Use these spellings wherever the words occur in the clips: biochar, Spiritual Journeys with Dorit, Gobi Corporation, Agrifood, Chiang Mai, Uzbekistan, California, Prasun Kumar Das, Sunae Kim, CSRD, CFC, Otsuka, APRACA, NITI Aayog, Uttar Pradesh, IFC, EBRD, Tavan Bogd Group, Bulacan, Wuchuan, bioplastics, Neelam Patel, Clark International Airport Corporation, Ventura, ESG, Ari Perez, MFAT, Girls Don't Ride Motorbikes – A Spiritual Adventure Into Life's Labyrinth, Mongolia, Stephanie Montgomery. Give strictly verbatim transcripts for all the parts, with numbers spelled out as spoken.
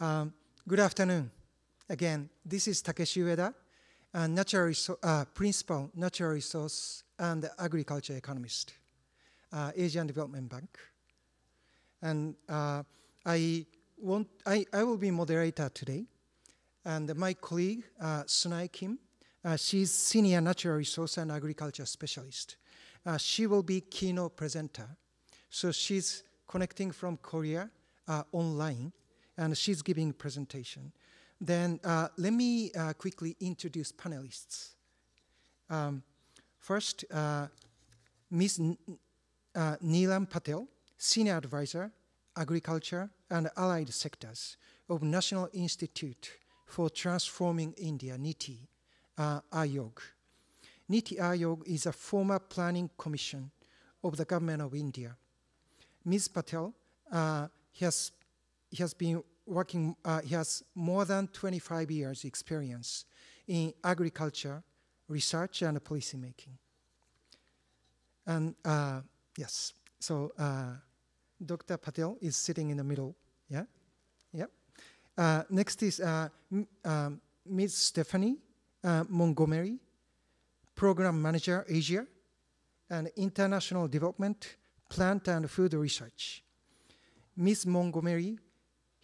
Um, good afternoon. Again, this is Takeshi Ueda, a natural resource, uh, principal natural resource and agriculture economist, uh, Asian Development Bank. And uh, I, want, I, I will be moderator today. And my colleague, uh, Sunae Kim, uh, she's senior natural resource and agriculture specialist. Uh, she will be keynote presenter. So she's connecting from Korea uh, online, and she's giving presentation. Then uh, let me uh, quickly introduce panelists. Um, first, uh, Miz N uh, Neelam Patel, Senior Advisor, Agriculture and Allied Sectors of National Institute for Transforming India, NITI uh, Aayog. NITI Aayog is a former planning commission of the Government of India. Miz Patel uh, has, has been working, uh, he has more than twenty-five years experience in agriculture, research, and policy making. And uh, yes, so uh, Doctor Patel is sitting in the middle, yeah? Yep. Uh, next is uh, um, Miz Stephanie uh, Montgomery, Program Manager, Asia, and International Development, Plant and Food Research. Miz Montgomery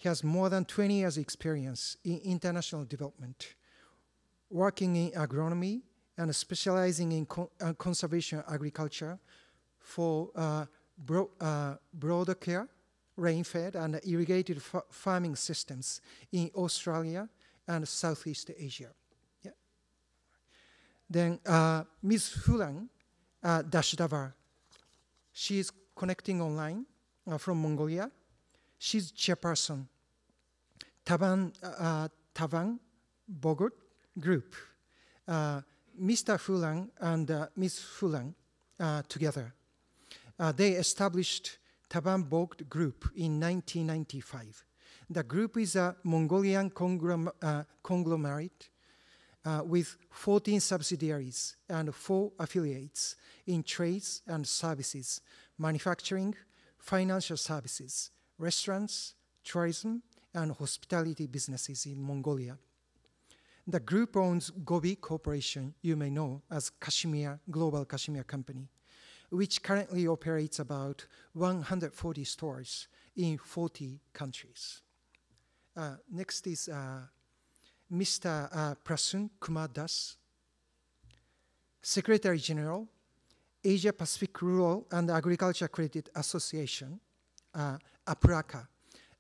has more than twenty years experience in international development, working in agronomy and specializing in co uh, conservation agriculture for uh, bro uh, broader care, rain-fed and irrigated fa farming systems in Australia and Southeast Asia. Yeah. Then uh, Miz Hulan uh, Dashdavaa, she is connecting online uh, from Mongolia. She's chairperson, Tavan, uh, Tavan Bogd Group. Uh, Mister Hulan and uh, Miz Hulan uh, together. Uh, they established Tavan Bogd Group in nineteen ninety-five. The group is a Mongolian conglom uh, conglomerate uh, with fourteen subsidiaries and four affiliates in trades and services, manufacturing, financial services, restaurants, tourism, and hospitality businesses in Mongolia. The group owns Gobi Corporation, you may know as Kashmir, Global Kashmir Company, which currently operates about one hundred forty stores in forty countries. Uh, next is uh, Mister Uh, Prasun Kumar Das, Secretary General, Asia Pacific Rural and Agriculture Credit Association, uh, APRACA.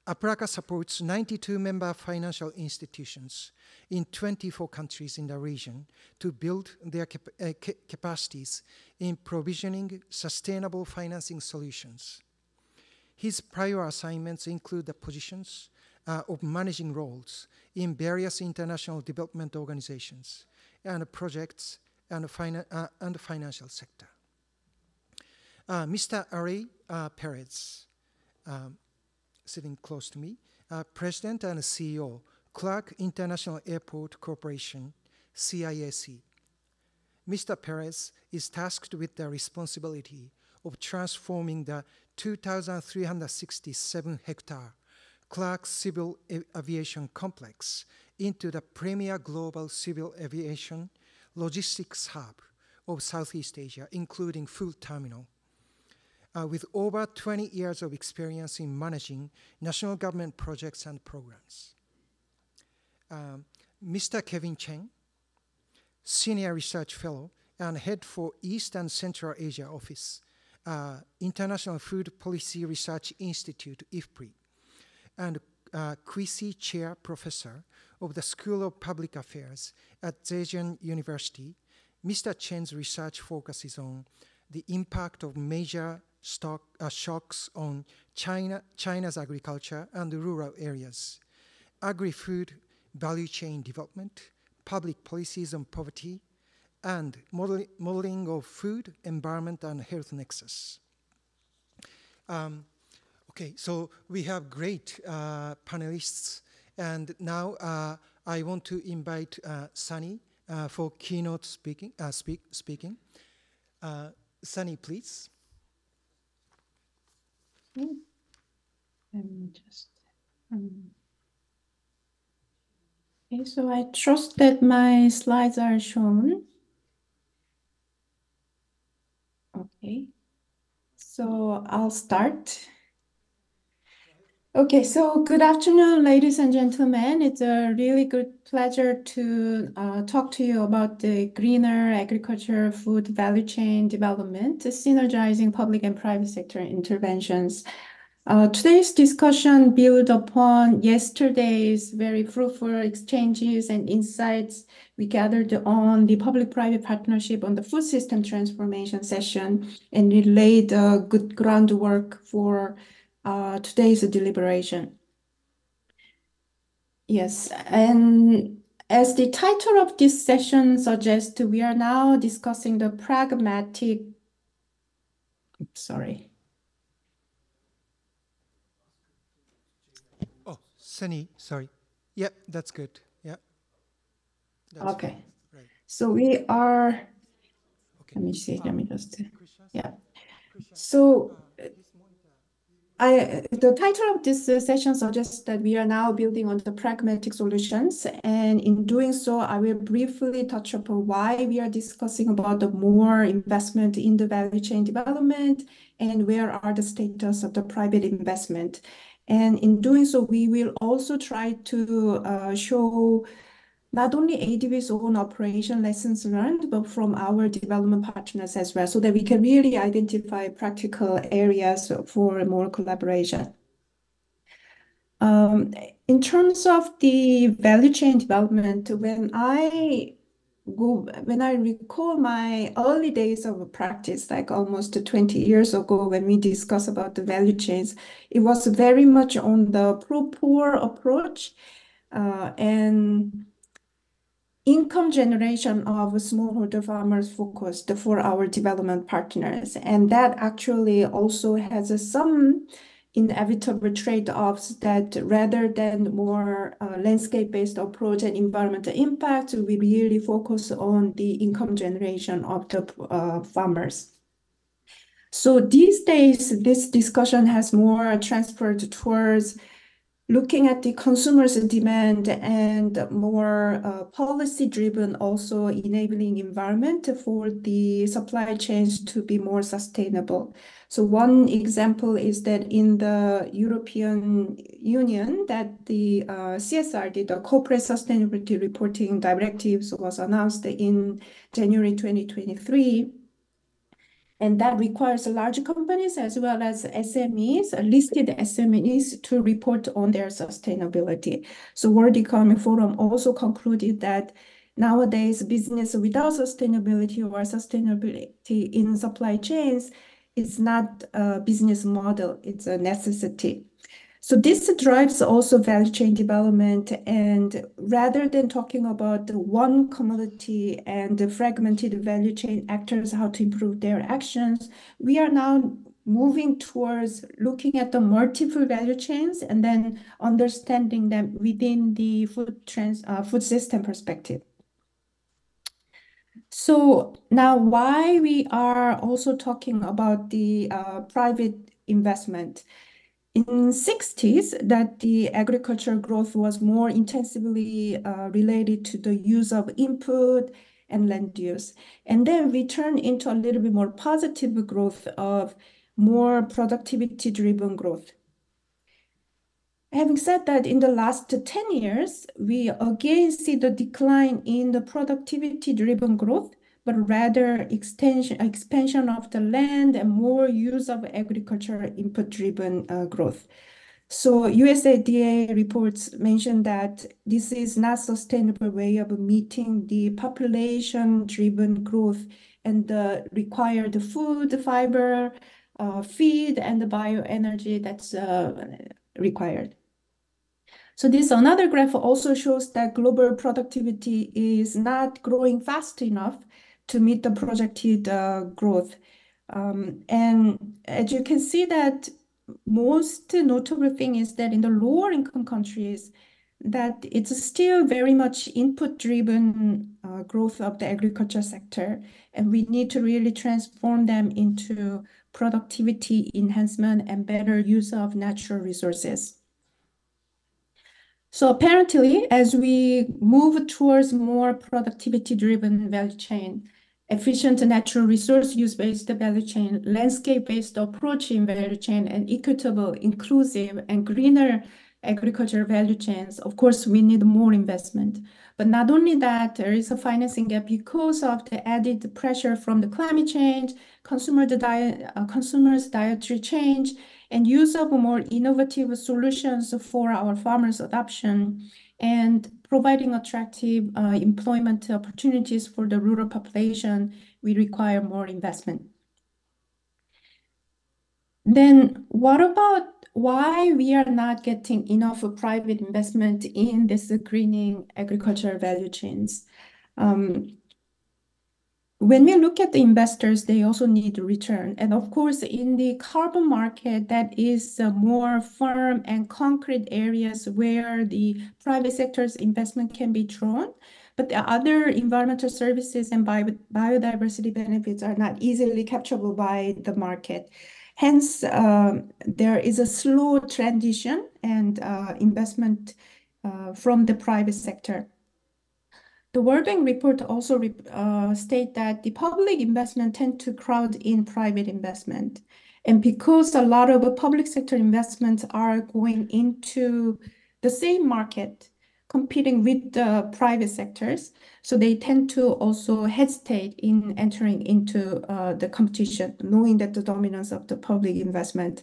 APRACA supports ninety-two member financial institutions in twenty-four countries in the region to build their cap uh, ca capacities in provisioning sustainable financing solutions. His prior assignments include the positions uh, of managing roles in various international development organizations and projects and, finan uh, and financial sector. Uh, Mister Ari uh, Perez, Um, sitting close to me, uh, President and C E O, Clark International Airport Corporation, C I A C. Mister Perez is tasked with the responsibility of transforming the two thousand three hundred sixty-seven hectare Clark Civil Aviation Complex into the premier global civil aviation logistics hub of Southeast Asia, including food terminal. Uh, with over twenty years of experience in managing national government projects and programs. Um, Mister Kevin Cheng, Senior Research Fellow and Head for East and Central Asia Office, uh, International Food Policy Research Institute, I F P R I, and uh, Q I S I Chair Professor of the School of Public Affairs at Zhejiang University. Mister Chen's research focuses on the impact of major Stock, uh, shocks on China, China's agriculture and the rural areas, agri-food value chain development, public policies on poverty, and model, modeling of food, environment, and health nexus. Um, okay, so we have great uh, panelists, and now uh, I want to invite uh, Sunny uh, for keynote speaking. Uh, speak, speaking. Uh, Sunny, please. Let me just um, Okay, so I trust that my slides are shown. Okay, so I'll start. Okay, so good afternoon, ladies and gentlemen. It's a really good pleasure to uh, talk to you about the greener agriculture food value chain development, synergizing public and private sector interventions. Uh, today's discussion builds upon yesterday's very fruitful exchanges and insights we gathered on the public-private partnership on the food system transformation session, and we laid uh, good groundwork for uh, today's deliberation. Yes, and as the title of this session suggests, we are now discussing the pragmatic, oops, sorry. Sunny, sorry. Yeah, that's good. Yeah. That's okay. Right. So we are, okay. Let me see, let me just, yeah. So I, the title of this session suggests that we are now building on the pragmatic solutions. And in doing so, I will briefly touch upon why we are discussing about the more investment in the value chain development and where are the status of the private investment. And in doing so, we will also try to uh, show not only A D B's own operation lessons learned, but from our development partners as well, so that we can really identify practical areas for more collaboration. Um, in terms of the value chain development, when I go, when I recall my early days of practice, like almost twenty years ago, when we discussed about the value chains, it was very much on the pro-poor approach uh, and income generation of smallholder farmers focused for our development partners. And that actually also has some inevitable trade-offs that rather than more uh, landscape-based approach and environmental impact, we really focus on the income generation of the uh, farmers. So these days, this discussion has more transferred towards looking at the consumers' demand and more uh, policy-driven, also enabling environment for the supply chains to be more sustainable. So one example is that in the European Union, that the uh, C S R D, the Corporate Sustainability Reporting Directives, was announced in January twenty twenty-three. And that requires large companies as well as S M Es, listed S M Es, to report on their sustainability. So World Economic Forum also concluded that nowadays business without sustainability or sustainability in supply chains is not a business model, it's a necessity. So this drives also value chain development, and rather than talking about one commodity and the fragmented value chain actors, how to improve their actions, we are now moving towards looking at the multiple value chains and then understanding them within the food, trans, uh, food system perspective. So now why we are also talking about the uh, private investment. In sixties, that the agricultural growth was more intensively uh, related to the use of input and land use. And then we turn into a little bit more positive growth of more productivity-driven growth. Having said that, in the last ten years, we again see the decline in the productivity-driven growth, but rather extension, expansion of the land and more use of agricultural input-driven uh, growth. So U S D A reports mention that this is not a sustainable way of meeting the population-driven growth and the required food, fiber, uh, feed, and the bioenergy that's uh, required. So this another graph also shows that global productivity is not growing fast enough to meet the projected uh, growth. Um, and as you can see, that most notable thing is that in the lower income countries, that it's still very much input-driven uh, growth of the agriculture sector. And we need to really transform them into productivity enhancement and better use of natural resources. So apparently, as we move towards more productivity-driven value chain, efficient natural resource use-based value chain, landscape-based approach in value chain, and equitable, inclusive, and greener agriculture value chains, of course, we need more investment. But not only that, there is a financing gap because of the added pressure from the climate change, consumer diet, uh, consumers' dietary change, and use of more innovative solutions for our farmers' adoption, and providing attractive uh, employment opportunities for the rural population, we require more investment. Then what about why we are not getting enough private investment in this greening agricultural value chains? Um, When we look at the investors, they also need a return. And of course, in the carbon market, that is a more firm and concrete areas where the private sector's investment can be drawn. But the other environmental services and bio biodiversity benefits are not easily capturable by the market. Hence, uh, there is a slow transition and uh, investment uh, from the private sector. The World Bank report also uh, state that the public investment tend to crowd in private investment. And because a lot of public sector investments are going into the same market, competing with the private sectors, so they tend to also hesitate in entering into uh, the competition, knowing that the dominance of the public investment.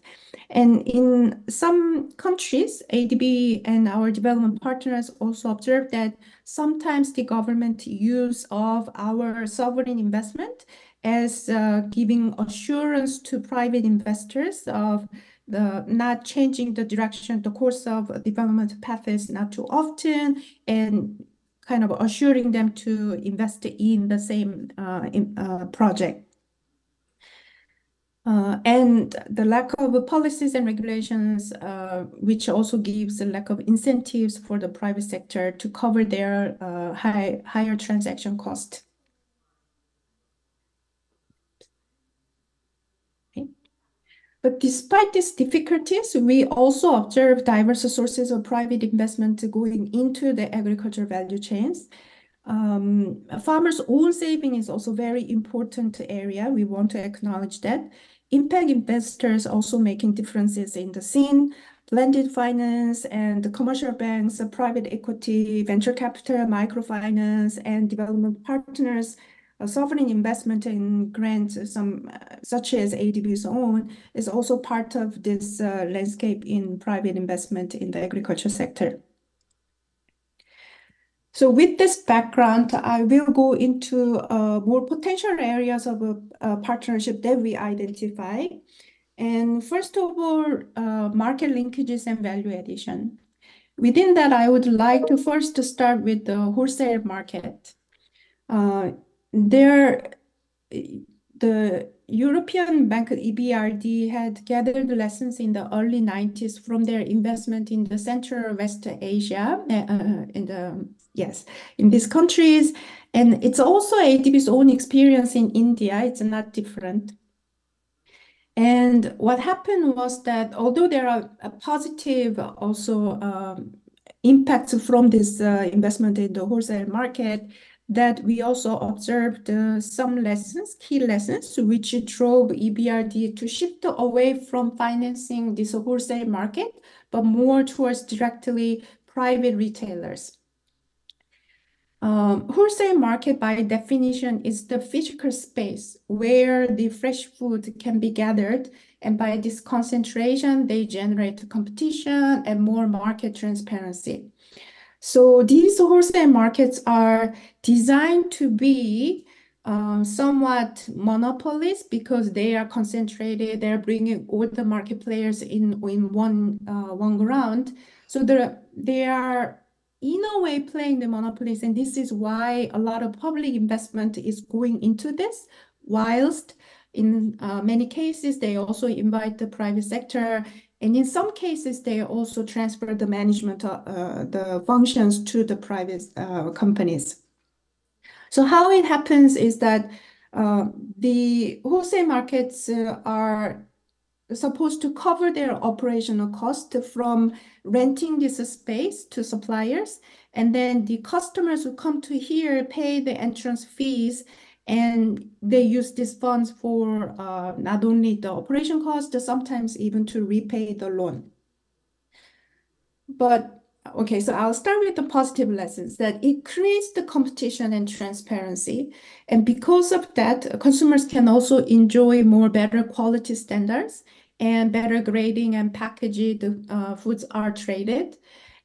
And in some countries, A D B and our development partners also observe that sometimes the government use of our sovereign investment as uh, giving assurance to private investors of the not changing the direction, the course of development paths not too often, and kind of assuring them to invest in the same uh, in, uh, project. Uh, and the lack of policies and regulations, uh, which also gives a lack of incentives for the private sector to cover their uh, high, higher transaction cost. But despite these difficulties, we also observe diverse sources of private investment going into the agricultural value chains. Um, farmers' own saving is also a very important area. We want to acknowledge that. Impact investors also making differences in the scene. Blended finance and the commercial banks, private equity, venture capital, microfinance, and development partners. Sovereign investment in grants, some uh, such as A D B's own, is also part of this uh, landscape in private investment in the agriculture sector. So with this background, I will go into uh, more potential areas of a, a partnership that we identify. And first of all, uh, market linkages and value addition. Within that, I would like to first start with the wholesale market. Uh, There, the European bank E B R D had gathered lessons in the early nineties from their investment in the Central West Asia, uh, in the yes, in these countries, and it's also A D B's own experience in India. It's not different. And what happened was that although there are a positive also um, impacts from this uh, investment in the wholesale market, that we also observed uh, some lessons, key lessons, which drove E B R D to shift away from financing this wholesale market, but more towards directly private retailers. Um, wholesale market by definition is the physical space where the fresh food can be gathered. And by this concentration, they generate competition and more market transparency. So these wholesale markets are designed to be um, somewhat monopolies because they are concentrated. They're bringing all the market players in in one uh, one round. So they are in a way playing the monopolies, and this is why a lot of public investment is going into this. Whilst in uh, many cases they also invite the private sector. And in some cases, they also transfer the management, uh, the functions to the private uh, companies. So how it happens is that uh, the wholesale markets uh, are supposed to cover their operational cost from renting this space to suppliers. And then the customers who come to here pay the entrance fees, and they use these funds for uh, not only the operation cost, sometimes even to repay the loan. But okay, so I'll start with the positive lessons, that it creates the competition and transparency. And because of that, consumers can also enjoy more better quality standards and better grading and packaging the uh, foods are traded.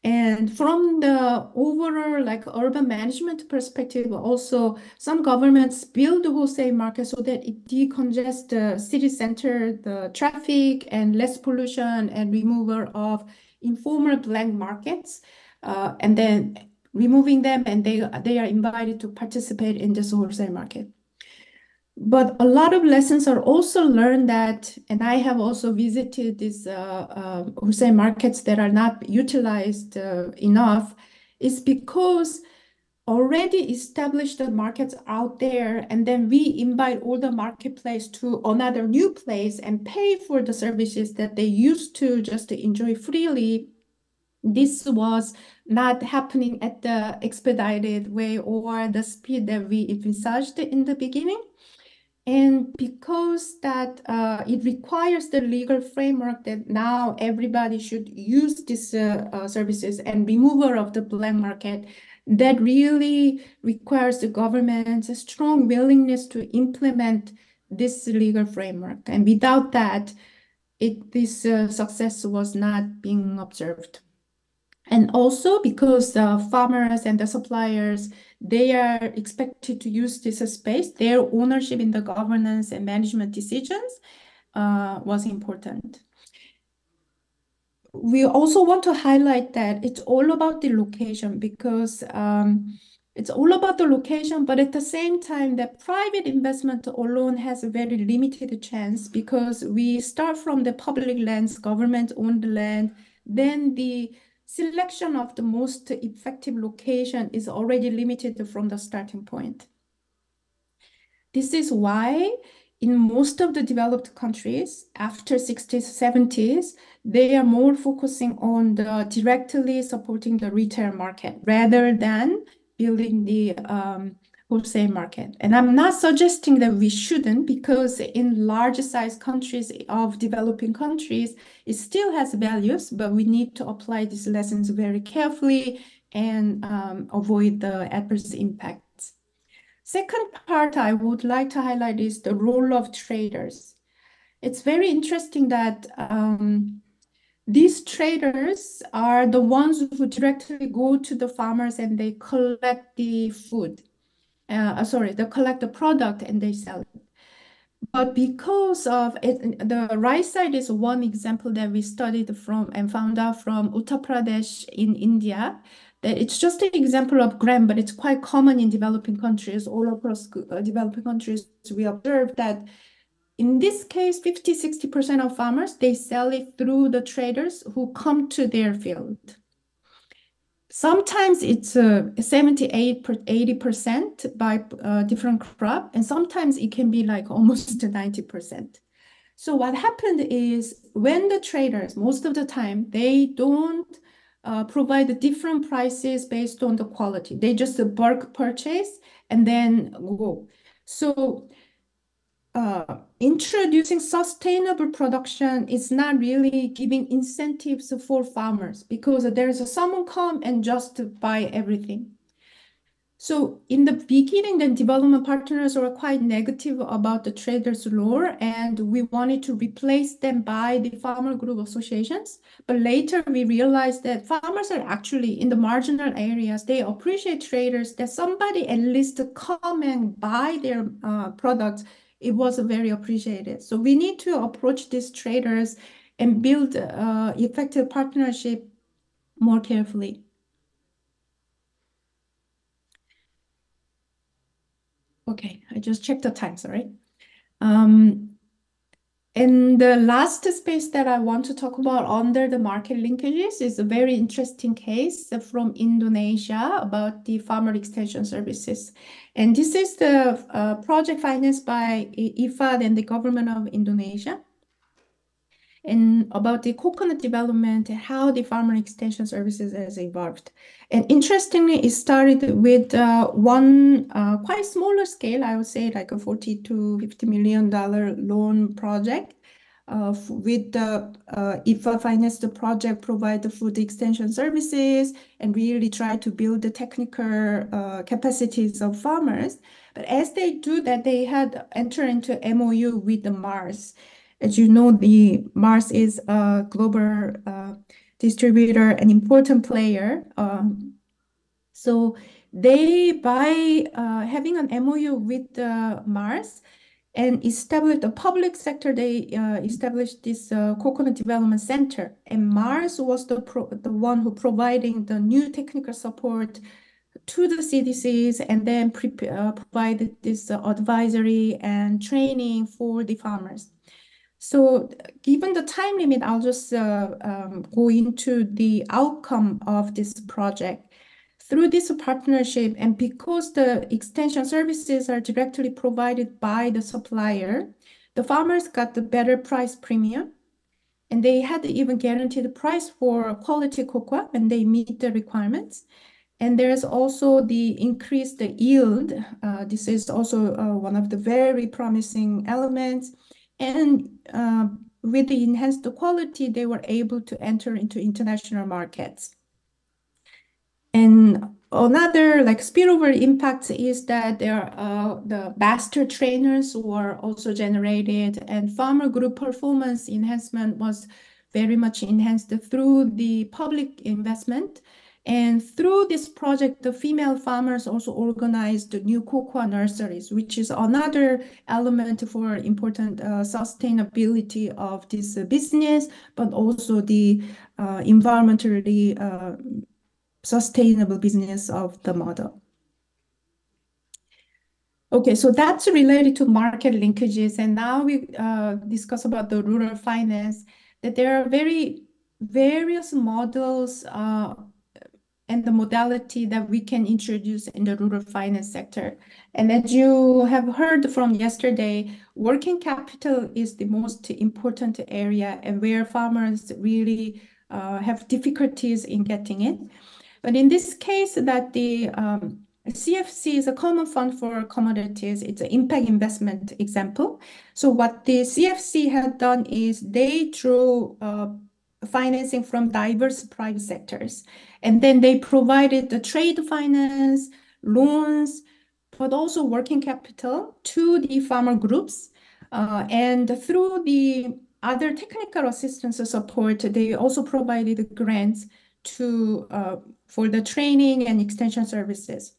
And from the overall like urban management perspective, also some governments build the wholesale market so that it decongest the city center, the traffic and less pollution, and removal of informal blank markets, uh, and then removing them, and they, they are invited to participate in this wholesale market. But a lot of lessons are also learned that, and I have also visited these uh, uh, wholesale markets that are not utilized uh, enough, is because already established the markets out there, and then we invite all the marketplace to another new place and pay for the services that they used to just enjoy freely. This was not happening at the expedited way or the speed that we envisaged in the beginning. And because that uh, it requires the legal framework that now everybody should use these uh, uh, services and removal of the black market, that really requires the government's a strong willingness to implement this legal framework. And without that, it, this uh, success was not being observed. And also because the farmers and the suppliers, they are expected to use this space, their ownership in the governance and management decisions uh, was important. We also want to highlight that it's all about the location, because um, it's all about the location, but at the same time, that private investment alone has a very limited chance, because we start from the public lands, government-owned land, then the selection of the most effective location is already limited from the starting point. This is why in most of the developed countries, after sixties, seventies, they are more focusing on the directly supporting the retail market rather than building the um, wholesale market. And I'm not suggesting that we shouldn't, because in large size countries of developing countries, it still has values, but we need to apply these lessons very carefully and um, avoid the adverse impact. Second part I would like to highlight is the role of traders. It's very interesting that um, these traders are the ones who directly go to the farmers and they collect the food, uh, sorry, they collect the product and they sell it. But because of it, the right side is one example that we studied from and found out from Uttar Pradesh in India. It's just an example of gram, but it's quite common in developing countries. All across developing countries, we observe that in this case, fifty, sixty percent of farmers, they sell it through the traders who come to their field. Sometimes it's uh, seventy-eight, eighty percent by uh, different crop, and sometimes it can be like almost ninety percent. So what happened is when the traders, most of the time, they don't Uh, provide different prices based on the quality. They just bulk purchase and then go. So uh, introducing sustainable production is not really giving incentives for farmers, because there is someone come and just buy everything. So in the beginning, the development partners were quite negative about the traders' role, and we wanted to replace them by the farmer group associations. But later we realized that farmers are actually in the marginal areas. They appreciate traders, that somebody at least come and buy their uh, products. It was very appreciated. So we need to approach these traders and build uh, effective partnership more carefully. Okay, I just checked the time, sorry. Um, and the last space that I want to talk about under the market linkages is a very interesting case from Indonesia about the farmer extension services. And this is the uh, project financed by I F A D and the government of Indonesia. and about the coconut development and how the farmer extension services has evolved. And interestingly, it started with uh, one uh, quite smaller scale, I would say like a forty to fifty million dollar loan project uh, with the uh, I F A financed project, provide the food extension services and really try to build the technical uh, capacities of farmers. But as they do that, they had entered into M O U with the Mars. As you know, the Mars is a global uh, distributor, an important player. Um, so they, by uh, having an M O U with uh, Mars and established the public sector, they uh, established this uh, coconut development center. And Mars was the, pro the one who providing the new technical support to the C D Cs and then pre uh, provided this uh, advisory and training for the farmers. So given the time limit, I'll just uh, um, go into the outcome of this project. Through this partnership, and because the extension services are directly provided by the supplier, the farmers got the better price premium, and they had even guaranteed the price for quality cocoa when they meet the requirements. And there's also the increased yield. Uh, this is also uh, one of the very promising elements. And uh, with the enhanced quality, they were able to enter into international markets. And another like spillover impact is that there are uh, the master trainers were also generated, and farmer group performance enhancement was very much enhanced through the public investment. And through this project, the female farmers also organized the new cocoa nurseries, which is another element for important uh, sustainability of this uh, business, but also the uh, environmentally uh, sustainable business of the model. Okay, so that's related to market linkages. And now we uh, discuss about the rural finance, that there are very various models uh, and the modality that we can introduce in the rural finance sector. And as you have heard from yesterday, working capital is the most important area and where farmers really uh, have difficulties in getting it. But in this case, that the um, C F C is a common fund for commodities. It's an impact investment example. So what the C F C had done is they drew uh, financing from diverse private sectors. And then they provided the trade finance, loans, but also working capital to the farmer groups. Uh, and through the other technical assistance support, they also provided grants to uh, for the training and extension services.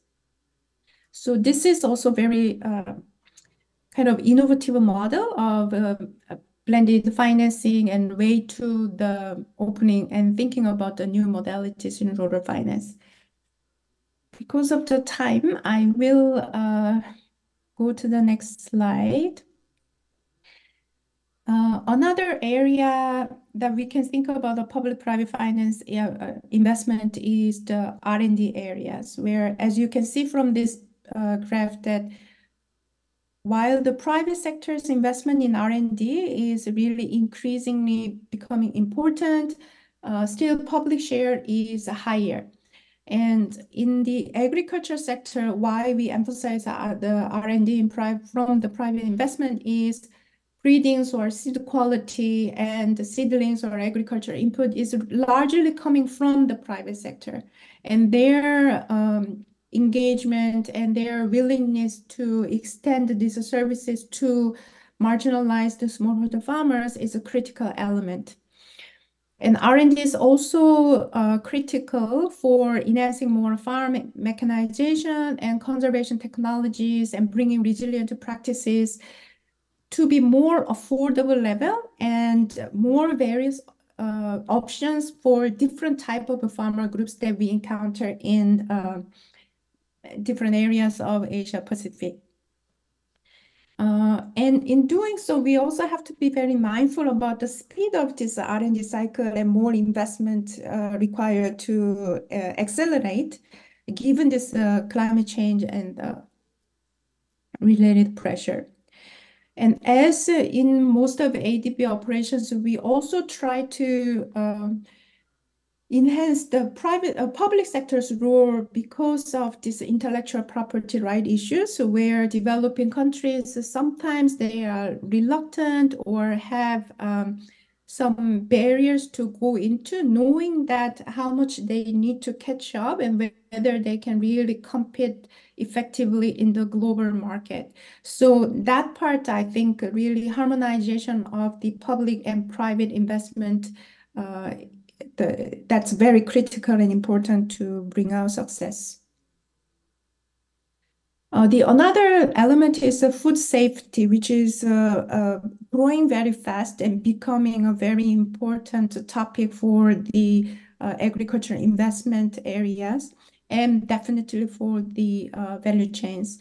So this is also very uh, kind of innovative model of uh, blended financing and way to the opening and thinking about the new modalities in rural finance. Because of the time, I will uh, go to the next slide. Uh, another area that we can think about the public-private finance uh, investment is the R and D areas, where, as you can see from this uh, graph, that while the private sector's investment in R and D is really increasingly becoming important, uh, still public share is higher. And in the agriculture sector, why we emphasize the R and D in private, from the private investment is breedings or seed quality and the seedlings or agriculture input is largely coming from the private sector. And their um, engagement and their willingness to extend these services to marginalize the smallholder farmers is a critical element. And R and D is also uh, critical for enhancing more farm mechanization and conservation technologies and bringing resilient practices to be more affordable level and more various uh, options for different type of farmer groups that we encounter in uh, different areas of Asia Pacific. Uh, and in doing so, we also have to be very mindful about the speed of this R and D cycle and more investment uh, required to uh, accelerate given this uh, climate change and uh, related pressure. And as in most of A D B operations, we also try to um, enhance the private uh, public sector's role because of this intellectual property right issues, where developing countries sometimes they are reluctant or have um, some barriers to go into, knowing that how much they need to catch up and whether they can really compete effectively in the global market. So that part, I think, really harmonization of the public and private investment, uh, the, that's very critical and important to bring out success. Uh, the another element is uh, food safety, which is uh, uh, growing very fast and becoming a very important topic for the uh, agricultural investment areas and definitely for the uh, value chains.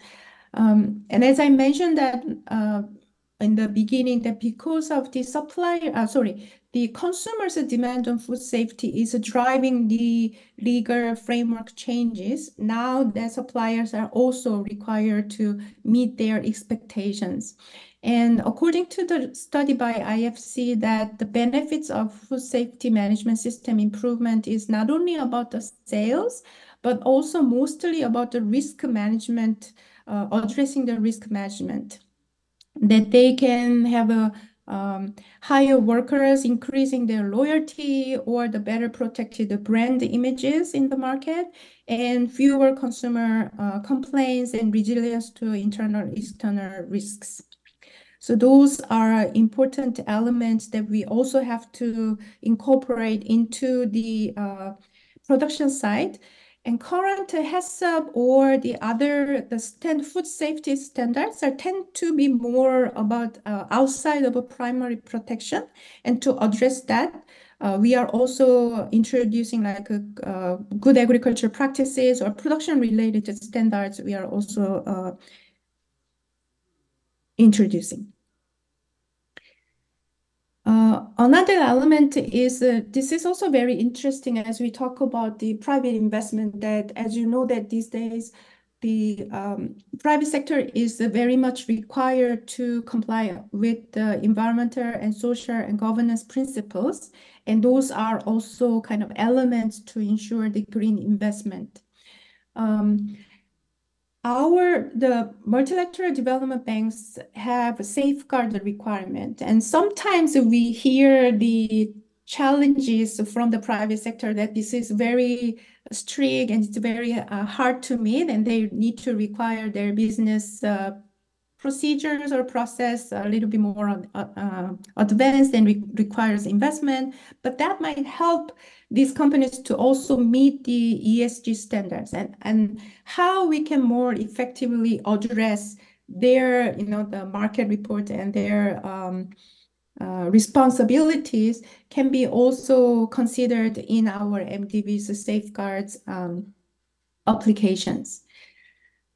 Um, and as I mentioned that uh, in the beginning, that because of the supplier, uh, sorry, the consumers' demand on food safety is driving the legal framework changes. Now the suppliers are also required to meet their expectations. And according to the study by I F C, that the benefits of food safety management system improvement is not only about the sales, but also mostly about the risk management, uh, addressing the risk management, that they can have a Um, hire workers, increasing their loyalty or the better protected brand images in the market, and fewer consumer uh, complaints and resilience to internal and external risks. So those are important elements that we also have to incorporate into the uh, production side. And current HACCP or the other the stand, food safety standards are tend to be more about uh, outside of a primary protection. And to address that, uh, we are also introducing like a, uh, good agriculture practices or production related standards we are also uh, introducing. Uh, another element is, uh, this is also very interesting as we talk about the private investment, that as you know that these days the um, private sector is uh, very much required to comply with the environmental and social and governance principles. And those are also kind of elements to ensure the green investment. Um, Our, the multilateral development banks have a safeguard requirement. And sometimes we hear the challenges from the private sector that this is very strict and it's very uh, hard to meet, and they need to require their business uh, procedures or process a little bit more uh, advanced and re requires investment, but that might help these companies to also meet the E S G standards, and, and how we can more effectively address their, you know, the market report and their um, uh, responsibilities can be also considered in our M D B's safeguards um, applications.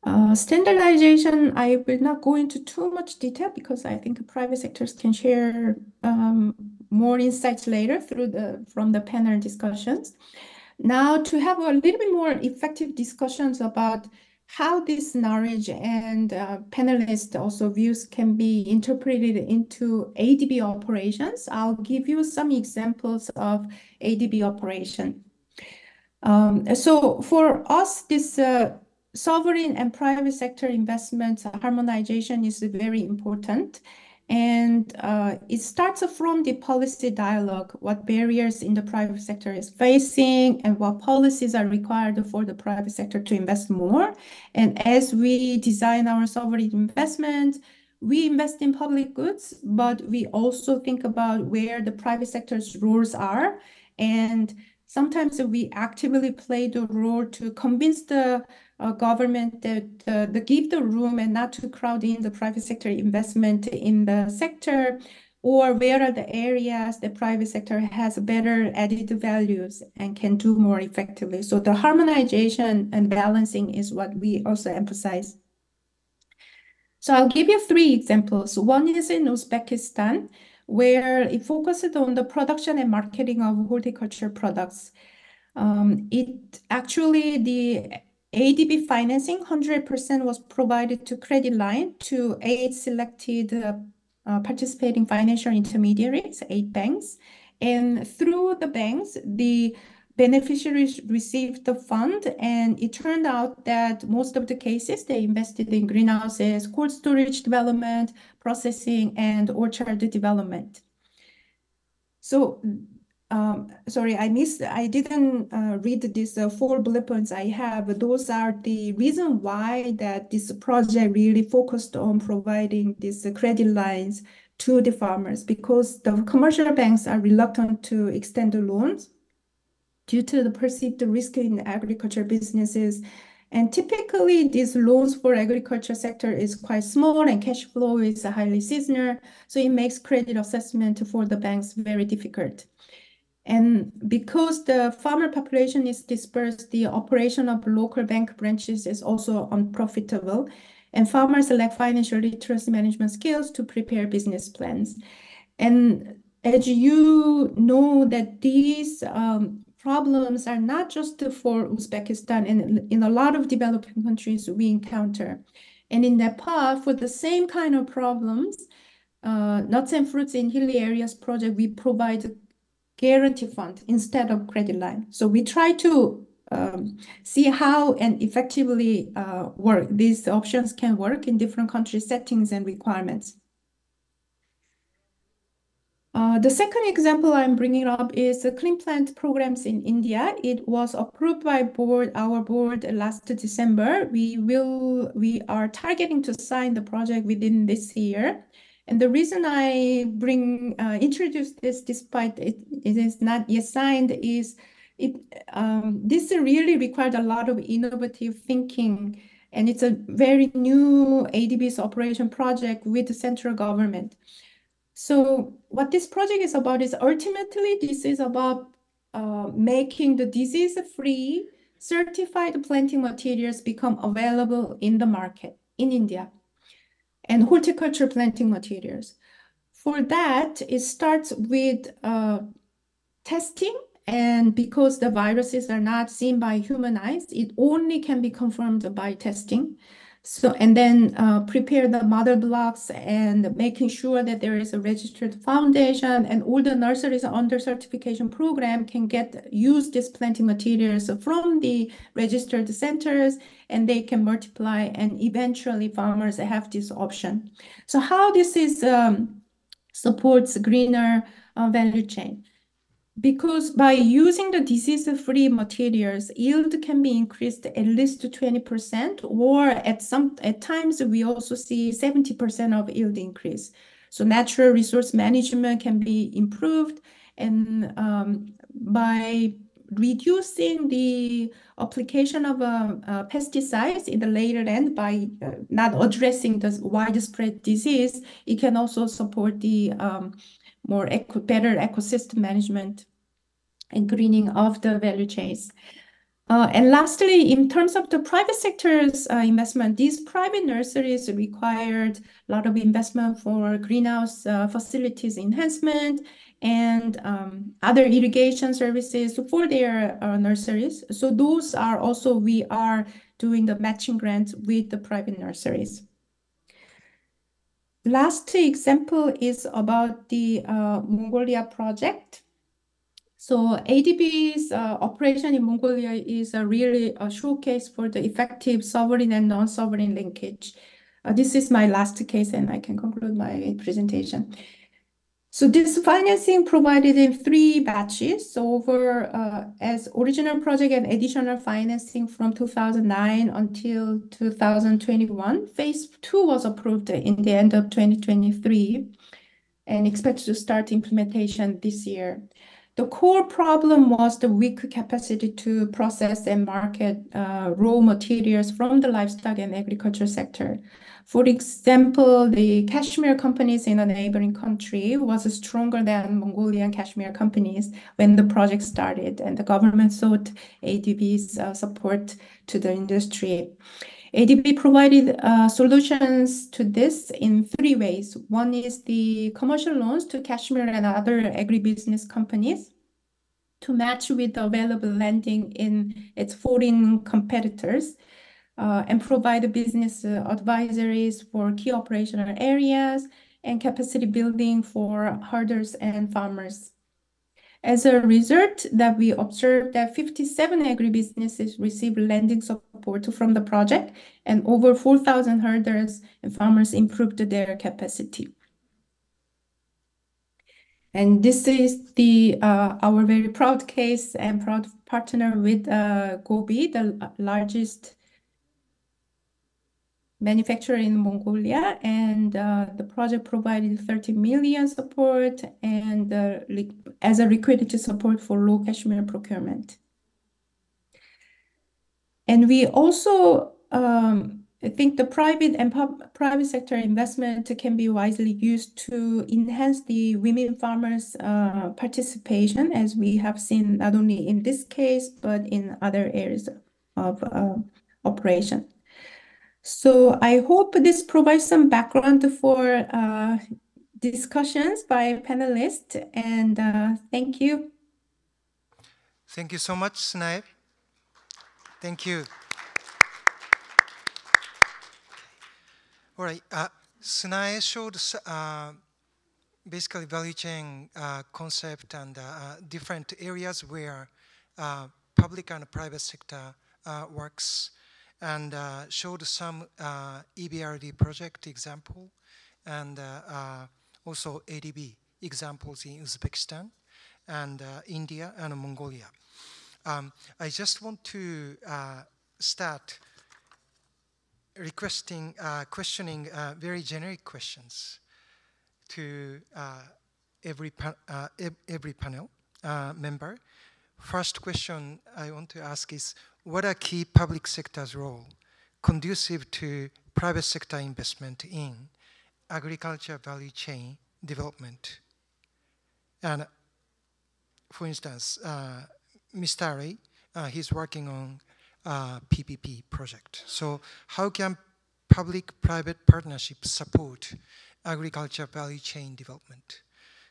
Uh, standardization, I will not go into too much detail because I think private sectors can share um, more insights later through the from the panel discussions. Now, to have a little bit more effective discussions about how this knowledge and uh, panelists also views can be interpreted into A D B operations, I'll give you some examples of A D B operation. Um, so for us, this uh, sovereign and private sector investment harmonization is very important, and uh, it starts from the policy dialogue, what barriers in the private sector is facing and what policies are required for the private sector to invest more. And as we design our sovereign investment, we invest in public goods, but we also think about where the private sector's roles are, and sometimes we actively play the role to convince the Uh, government that uh, the give the room and not to crowd in the private sector investment in the sector, or where are the areas the private sector has better added values and can do more effectively. So the harmonization and balancing is what we also emphasize. So I'll give you three examples. One is in Uzbekistan, where it focuses on the production and marketing of horticulture products. Um, it actually, the A D B financing, one hundred percent was provided to credit line to eight selected uh, uh, participating financial intermediaries, eight banks. And through the banks, the beneficiaries received the fund, and it turned out that most of the cases, they invested in greenhouses, cold storage development, processing, and orchard development. So, Um, sorry, I missed, I didn't uh, read these uh, four bullet points I have. Those are the reason why that this project really focused on providing these uh, credit lines to the farmers, because the commercial banks are reluctant to extend the loans due to the perceived risk in agriculture businesses. And typically these loans for agriculture sector is quite small and cash flow is highly seasonal. So it makes credit assessment for the banks very difficult. And because the farmer population is dispersed, the operation of local bank branches is also unprofitable, and farmers lack financial literacy management skills to prepare business plans. And as you know, that these um, problems are not just for Uzbekistan, and in a lot of developing countries we encounter. And in Nepal, for the same kind of problems, uh, Nuts and Fruits in Hilly Areas project, we provide guarantee fund instead of credit line. So we try to um, see how and effectively uh, work. These options can work in different country settings and requirements. Uh, the second example I'm bringing up is the clean plant programs in India. It was approved by board, our board last December. We will, we are targeting to sign the project within this year. And the reason I bring uh, introduce this, despite it, it is not yet signed, is it um, this really required a lot of innovative thinking, and it's a very new A D B's operation project with the central government. So what this project is about is ultimately this is about uh, making the disease-free certified planting materials become available in the market in India, and horticulture planting materials. For that, it starts with uh, testing, and because the viruses are not seen by human eyes, it only can be confirmed by testing. So, and then uh, prepare the mother blocks and making sure that there is a registered foundation, and all the nurseries under certification program can get use these planting materials from the registered centers, and they can multiply, and eventually farmers have this option. So how this is um, supports greener uh, value chain? Because by using the disease-free materials, yield can be increased at least to twenty percent, or at some at times we also see seventy percent of yield increase. So natural resource management can be improved, and um, by reducing the application of uh, uh, pesticides in the later end by uh, not addressing the widespread disease, it can also support the um, more eco better ecosystem management and greening of the value chains. Uh, and lastly, in terms of the private sector's uh, investment, these private nurseries required a lot of investment for greenhouse uh, facilities enhancement and um, other irrigation services for their uh, nurseries. So those are also, we are doing the matching grants with the private nurseries. Last example is about the uh, Mongolia project. So A D B's uh, operation in Mongolia is a really a showcase for the effective sovereign and non-sovereign linkage. Uh, this is my last case, and I can conclude my presentation. So this financing provided in three batches, so over uh, as original project and additional financing from two thousand nine until two thousand twenty-one. Phase two was approved in the end of twenty twenty-three and expected to start implementation this year. The core problem was the weak capacity to process and market uh, raw materials from the livestock and agriculture sector. For example, the cashmere companies in a neighboring country was stronger than Mongolian cashmere companies when the project started, and the government sought A D B's uh, support to the industry. A D B provided uh, solutions to this in three ways. One is the commercial loans to cashmere and other agribusiness companies. to match with the available lending in its foreign competitors, uh, and provide business advisories for key operational areas and capacity building for herders and farmers. As a result, that we observed that fifty-seven agribusinesses received lending support from the project, and over four thousand herders and farmers improved their capacity. And this is the uh, our very proud case and proud partner with uh, Gobi, the largest manufacturer in Mongolia, and uh, the project provided thirty million support and uh, as a liquidity support for low cashmere procurement. And we also um, I think the private and private sector investment can be wisely used to enhance the women farmers' uh, participation, as we have seen not only in this case but in other areas of uh, operation. So I hope this provides some background for uh, discussions by panelists, and uh, thank you. Thank you so much, Sunae. Thank you. All right, uh, Sunae showed uh, basically value chain uh, concept and uh, different areas where uh, public and private sector uh, works, and uh, showed some uh, E B R D project example and uh, uh, also A D B examples in Uzbekistan and uh, India and Mongolia. Um, I just want to uh, start requesting, uh, questioning uh, very generic questions to uh, every, pa uh, ev every panel uh, member. First question I want to ask is, what are key public sector's role conducive to private sector investment in agriculture value chain development? And for instance, uh, Mister Ari, uh, he's working on uh, P P P project. So how can public-private partnerships support agriculture value chain development?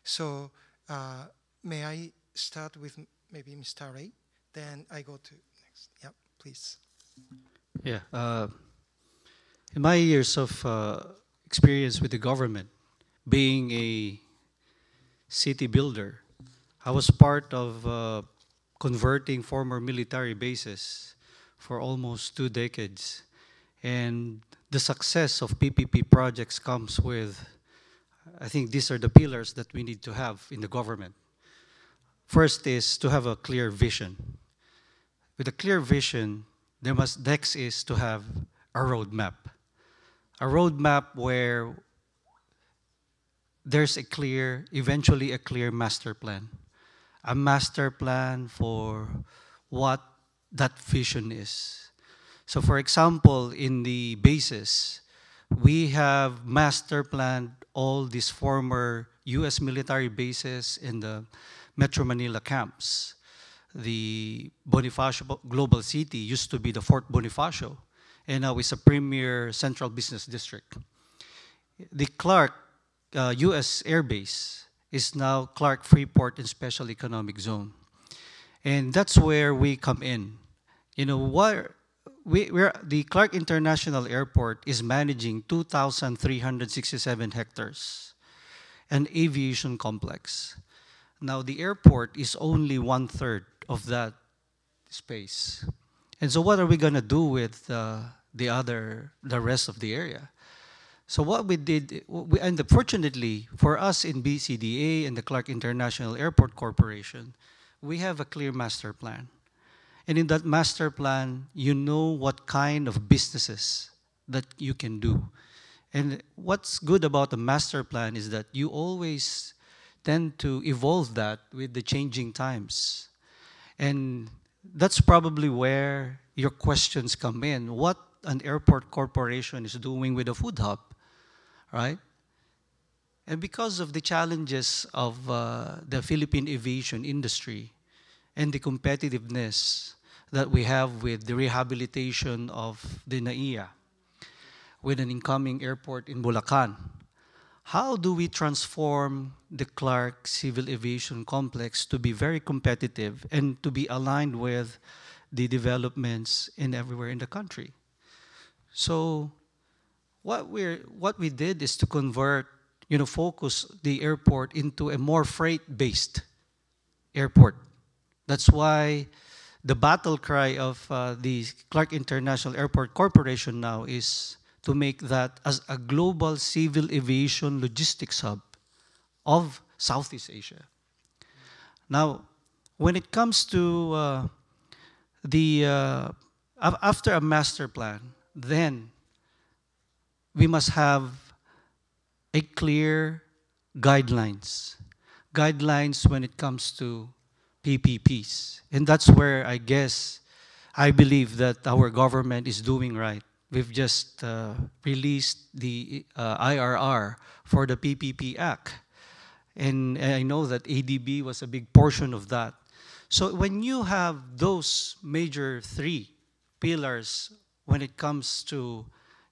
So uh, may I start with maybe Mister Ari, then I go to... Yeah, please. Yeah, uh, in my years of uh, experience with the government, being a city builder, I was part of uh, converting former military bases for almost two decades. And the success of P P P projects comes with, I think these are the pillars that we need to have in the government. First is to have a clear vision. With a clear vision, there must, next is to have a roadmap. A roadmap where there's a clear, eventually a clear master plan. A master plan for what that vision is. So for example, in the bases, we have master planned all these former U S military bases in the Metro Manila camps. The Bonifacio Global City used to be the Fort Bonifacio, and now it's a premier central business district. The Clark uh, U S Air Base is now Clark Freeport and Special Economic Zone. And that's where we come in. You know, what we, we're, the Clark International Airport is managing two thousand three hundred sixty-seven hectares, an aviation complex. Now the airport is only one third of that space. And so what are we gonna do with uh, the other, the rest of the area? So what we did, we, and fortunately for us in B C D A and the Clark International Airport Corporation, we have a clear master plan. And in that master plan, you know what kind of businesses that you can do. And what's good about the master plan is that you always tend to evolve that with the changing times. And that's probably where your questions come in. What an airport corporation is doing with a food hub, right? And because of the challenges of uh, the Philippine aviation industry and the competitiveness that we have with the rehabilitation of the N A I A, with an incoming airport in Bulacan, How do we transform the Clark Civil Aviation Complex to be very competitive and to be aligned with the developments in everywhere in the country? So what we're what we did is to convert, you know, focus the airport into a more freight-based airport. That's why the battle cry of uh, the Clark International Airport Corporation now is to make that as a global civil aviation logistics hub of Southeast Asia. Now, when it comes to uh, the, uh, after a master plan, then we must have a clear guidelines. Guidelines when it comes to P P Ps. And that's where I guess, I believe that our government is doing right. We've just uh, released the uh, I R R for the P P P Act. And I know that A D B was a big portion of that. So when you have those major three pillars when it comes to,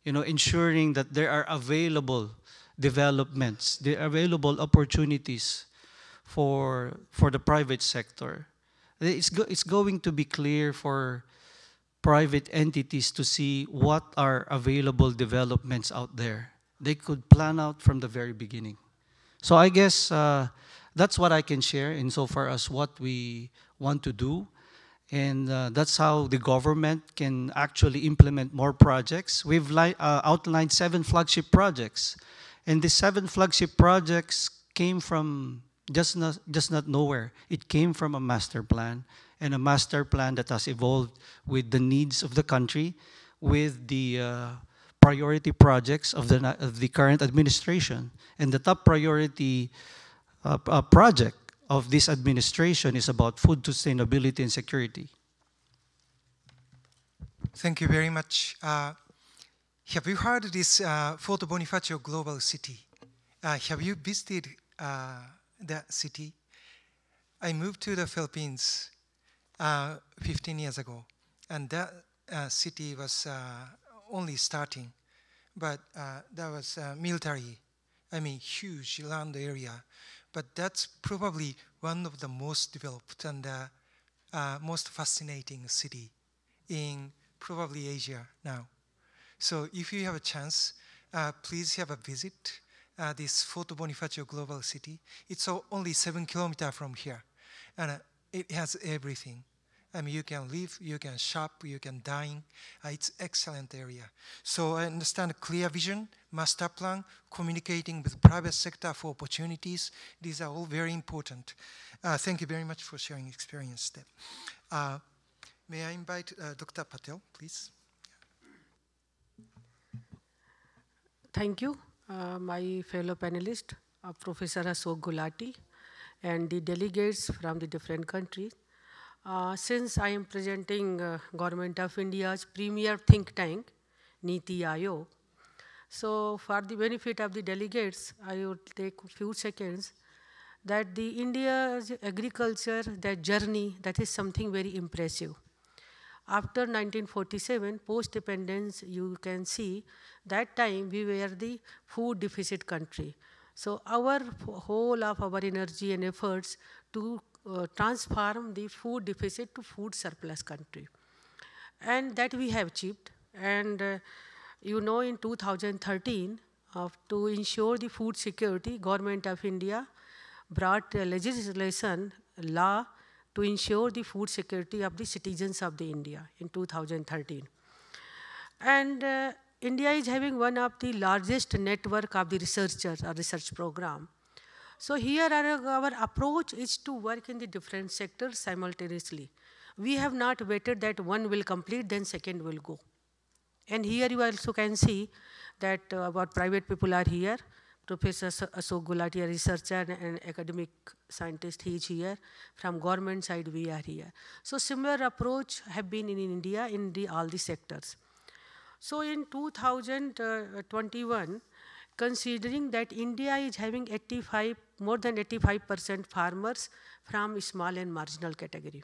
you know, ensuring that there are available developments, the available opportunities for for the private sector, it's go, it's going to be clear for private entities to see what are available developments out there. They could plan out from the very beginning. So I guess uh, that's what I can share insofar as what we want to do. And uh, that's how the government can actually implement more projects. We've li uh, outlined seven flagship projects. And the seven flagship projects came from just not, just not nowhere. It came from a master plan, and a master plan that has evolved with the needs of the country, with the uh, priority projects of the, of the current administration. And the top priority uh, uh, project of this administration is about food sustainability and security. Thank you very much. Uh, have you heard this uh, Fort Bonifacio Global City? Uh, have you visited uh, that city? I moved to the Philippines uh, fifteen years ago, and that uh, city was uh, only starting, but uh, that was uh, military, I mean huge land area, but that's probably one of the most developed and uh, uh, most fascinating city in probably Asia now. So if you have a chance, uh, please have a visit. Uh, this Fort Bonifacio Global City. It's only seven kilometers from here. And uh, it has everything. I mean, you can live, you can shop, you can dine. Uh, it's excellent area. So I understand clear vision, master plan, communicating with private sector for opportunities. These are all very important. Uh, thank you very much for sharing experience. Uh, may I invite uh, Doctor Patel, please? Thank you. Uh, my fellow panelists, uh, Professor Ashok Gulati, and the delegates from the different countries. Uh, since I am presenting uh, Government of India's premier think tank, NITI Aayog, so for the benefit of the delegates, I would take a few seconds that the India's agriculture, that journey, that is something very impressive. After nineteen forty-seven, post-dependence, you can see that time we were the food deficit country. So our whole of our energy and efforts to uh, transform the food deficit to food surplus country. And that we have achieved. And uh, you know, in two thousand thirteen, uh, to ensure the food security, Government of India brought uh, legislation, law, to ensure the food security of the citizens of the India in two thousand thirteen. And uh, India is having one of the largest network of the researchers or research program. So here our, our approach is to work in the different sectors simultaneously. We have not waited that one will complete, then second will go. And here you also can see that uh, our private people are here. Professor Ashok Gulati, a researcher and academic scientist, he is here. From government side, we are here. So similar approach have been in India in the, all the sectors. So in two thousand twenty-one, considering that India is having eighty-five, more than eighty-five percent farmers from small and marginal category.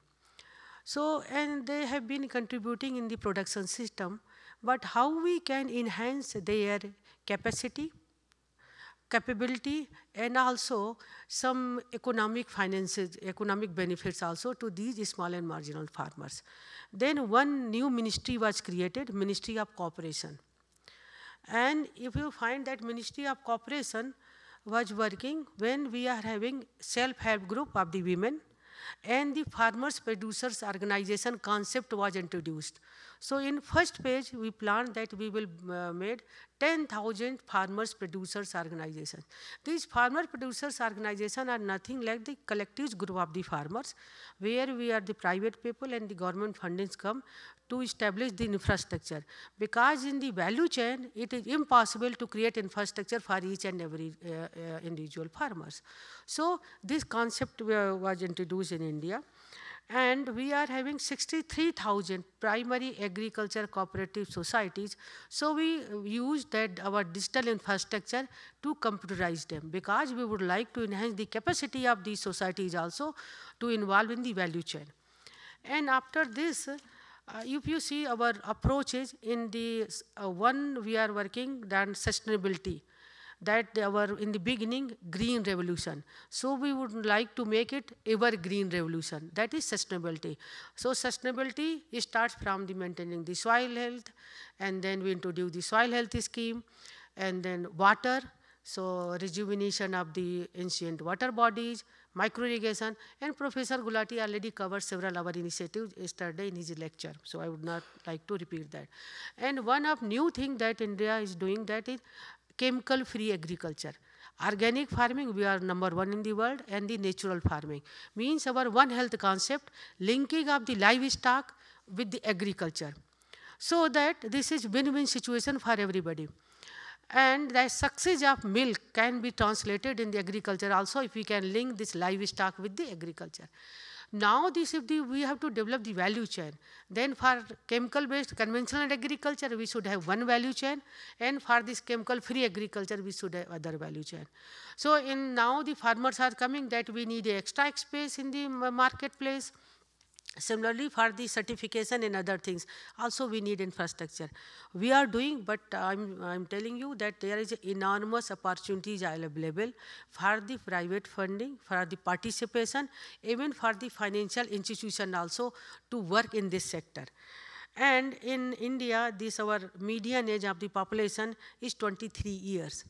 So, and they have been contributing in the production system, but how we can enhance their capacity, capability and also some economic finances, economic benefits also to these small and marginal farmers. Then one new ministry was created, Ministry of Cooperation. And if you find that Ministry of Cooperation was working when we are having self-help group of the women, and the Farmers Producers Organization concept was introduced. So in first page, we planned that we will uh, make ten thousand Farmers Producers Organization. These Farmer Producers Organization are nothing like the collective group of the farmers, where we are the private people and the government fundings come to establish the infrastructure. Because in the value chain, it is impossible to create infrastructure for each and every uh, uh, individual farmers. So this concept uh, was introduced in India. And we are having sixty-three thousand primary agriculture cooperative societies. So we use that our digital infrastructure to computerize them, because we would like to enhance the capacity of these societies also to involve in the value chain. And after this, Uh, if you see our approaches in the uh, one we are working on sustainability, that our in the beginning green revolution. So we would like to make it evergreen revolution. That is sustainability. So sustainability starts from the maintaining the soil health, and then we introduce the soil health scheme, and then water. So rejuvenation of the ancient water bodies, micro-irrigation, and Professor Gulati already covered several of our initiatives yesterday in his lecture, so I would not like to repeat that. And one of new thing that India is doing, that is chemical-free agriculture. Organic farming, we are number one in the world, and the natural farming. Means our one health concept, linking of the livestock with the agriculture. So that this is win-win situation for everybody. And the success of milk can be translated in the agriculture also, if we can link this livestock with the agriculture. Now this, if the, we have to develop the value chain. Then for chemical-based conventional agriculture, we should have one value chain. And for this chemical-free agriculture, we should have other value chain. So in now the farmers are coming that we need extra space in the marketplace. Similarly, for the certification and other things, also we need infrastructure. We are doing, but I'm, I'm telling you that there is enormous opportunities available for the private funding, for the participation, even for the financial institution also to work in this sector. And in India, this our median age of the population is twenty-three years.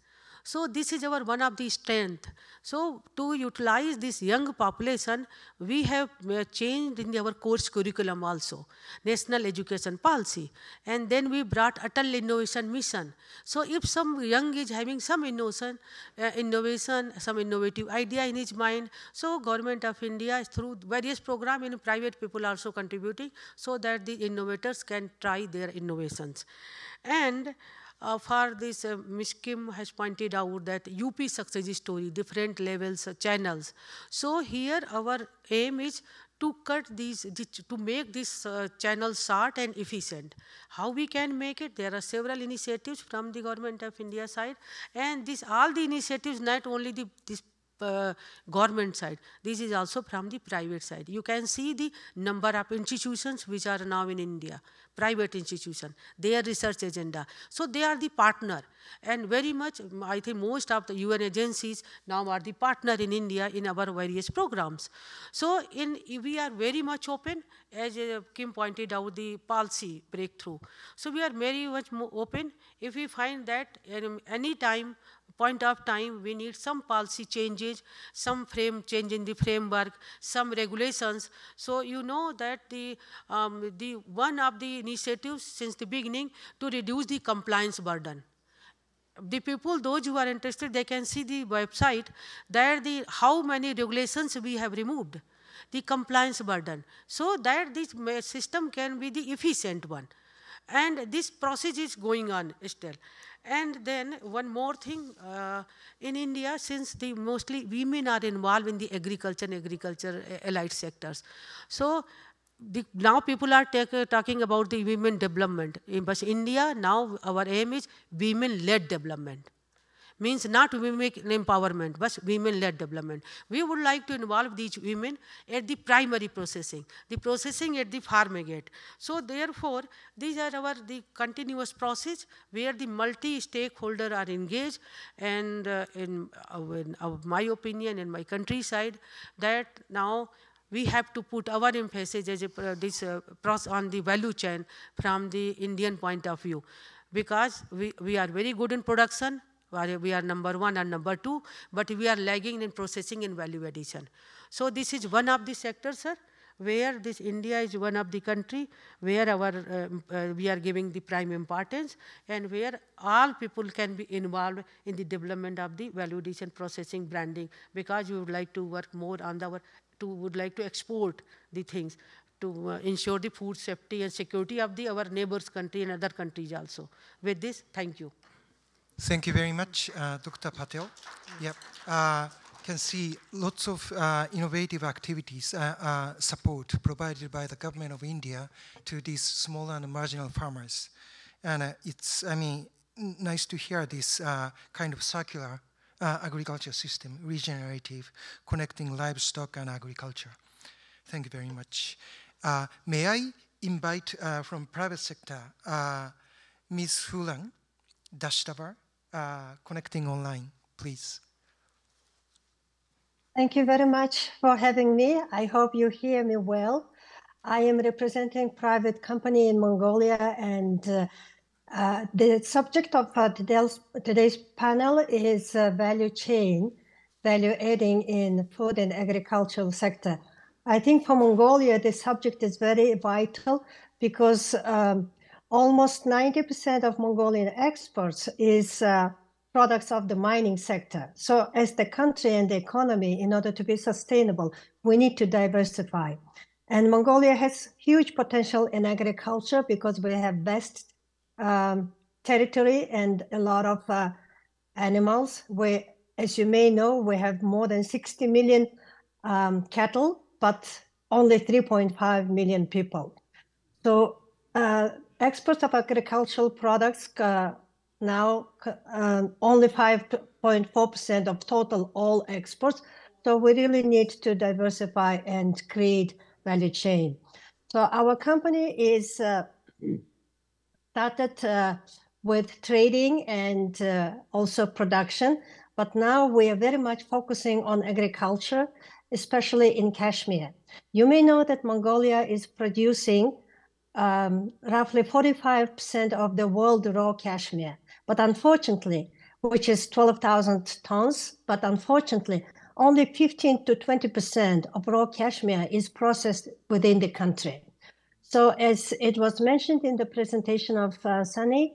So this is our one of the strength. So to utilize this young population, we have changed in our course curriculum also, national education policy. And then we brought Atal Innovation Mission. So if some young is having some innovation, uh, innovation, some innovative idea in his mind, so government of India is through various programs and private people also contributing so that the innovators can try their innovations. And Uh, for this, uh, Miz Kim has pointed out that U P success story, different levels, uh, channels. So here our aim is to cut these, to make this uh, channel short and efficient. How we can make it? There are several initiatives from the government of India side, and this all the initiatives, not only the this. Uh, government side. This is also from the private side. You can see the number of institutions which are now in India, private institution, their research agenda. So they are the partner. And very much, I think most of the U N agencies now are the partner in India in our various programs. So in, we are very much open, as uh, Kim pointed out, the policy breakthrough. So we are very much more open. If we find that um, any time, point of time, we need some policy changes, some frame change in the framework, some regulations. So you know that the, um, the one of the initiatives since the beginning to reduce the compliance burden. The people, those who are interested, they can see the website, there the how many regulations we have removed, the compliance burden. So that this system can be the efficient one. And this process is going on still. And then one more thing, uh, in India, since the mostly women are involved in the agriculture and agriculture allied sectors. So the, now people are take, uh, talking about the women development. In India, now our aim is women-led development. means not women empowerment, but women-led development. We would like to involve these women at the primary processing, the processing at the farming gate. So therefore, these are our the continuous process where the multi-stakeholder are engaged, and uh, in, uh, in uh, my opinion, in my countryside, that now we have to put our emphasis as a, uh, this, uh, on the value chain from the Indian point of view. Because we, we are very good in production, we are number one and number two, but we are lagging in processing and value addition. So this is one of the sectors, sir, where this India is one of the country where our, um, uh, we are giving the prime importance, and where all people can be involved in the development of the value addition, processing, branding, because we would like to work more on the, our, to, would like to export the things to uh, ensure the food safety and security of the, our neighbors' country and other countries also. With this, thank you. Thank you very much, uh, Doctor Patel. Yep. Uh, can see lots of uh, innovative activities, uh, uh, support provided by the government of India to these small and marginal farmers. And uh, it's, I mean, nice to hear this uh, kind of circular uh, agriculture system, regenerative, connecting livestock and agriculture. Thank you very much. Uh, may I invite uh, from private sector, uh, Miz Hulan Dashdavaa, uh, connecting online, please. Thank you very much for having me. I hope you hear me well. I am representing private company in Mongolia, and uh, uh, the subject of uh, today's, today's panel is uh, value chain, value adding in food and agricultural sector. I think for Mongolia, this subject is very vital because um, almost ninety percent of Mongolian exports is uh, products of the mining sector. So as the country and the economy, in order to be sustainable, we need to diversify. And Mongolia has huge potential in agriculture because we have vast um, territory and a lot of uh, animals. We, as you may know, we have more than sixty million um, cattle, but only three point five million people. So uh, exports of agricultural products uh, now uh, only five point four percent of total all exports. So we really need to diversify and create value chain. So our company is uh, started uh, with trading and uh, also production, but now we are very much focusing on agriculture, especially in Kashmir. You may know that Mongolia is producing Um, roughly forty-five percent of the world raw cashmere, but unfortunately, which is twelve thousand tons, but unfortunately, only fifteen to twenty percent of raw cashmere is processed within the country. So as it was mentioned in the presentation of uh, Sunae,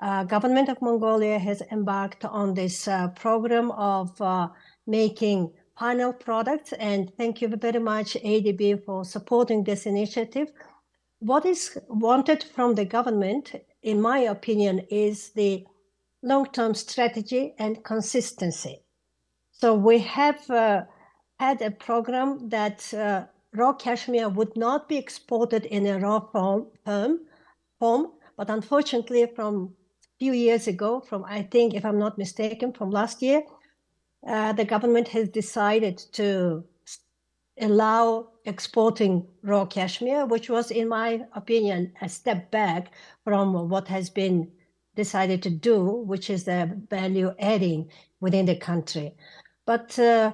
uh, government of Mongolia has embarked on this uh, program of uh, making final products, and thank you very much, A D B, for supporting this initiative. What is wanted from the government, in my opinion, is the long-term strategy and consistency. So we have uh, had a program that uh, raw cashmere would not be exported in a raw form, form, form, but unfortunately from a few years ago, from I think, if I'm not mistaken, from last year, uh, the government has decided to allow exporting raw cashmere, which was, in my opinion, a step back from what has been decided to do, which is the value adding within the country. But uh,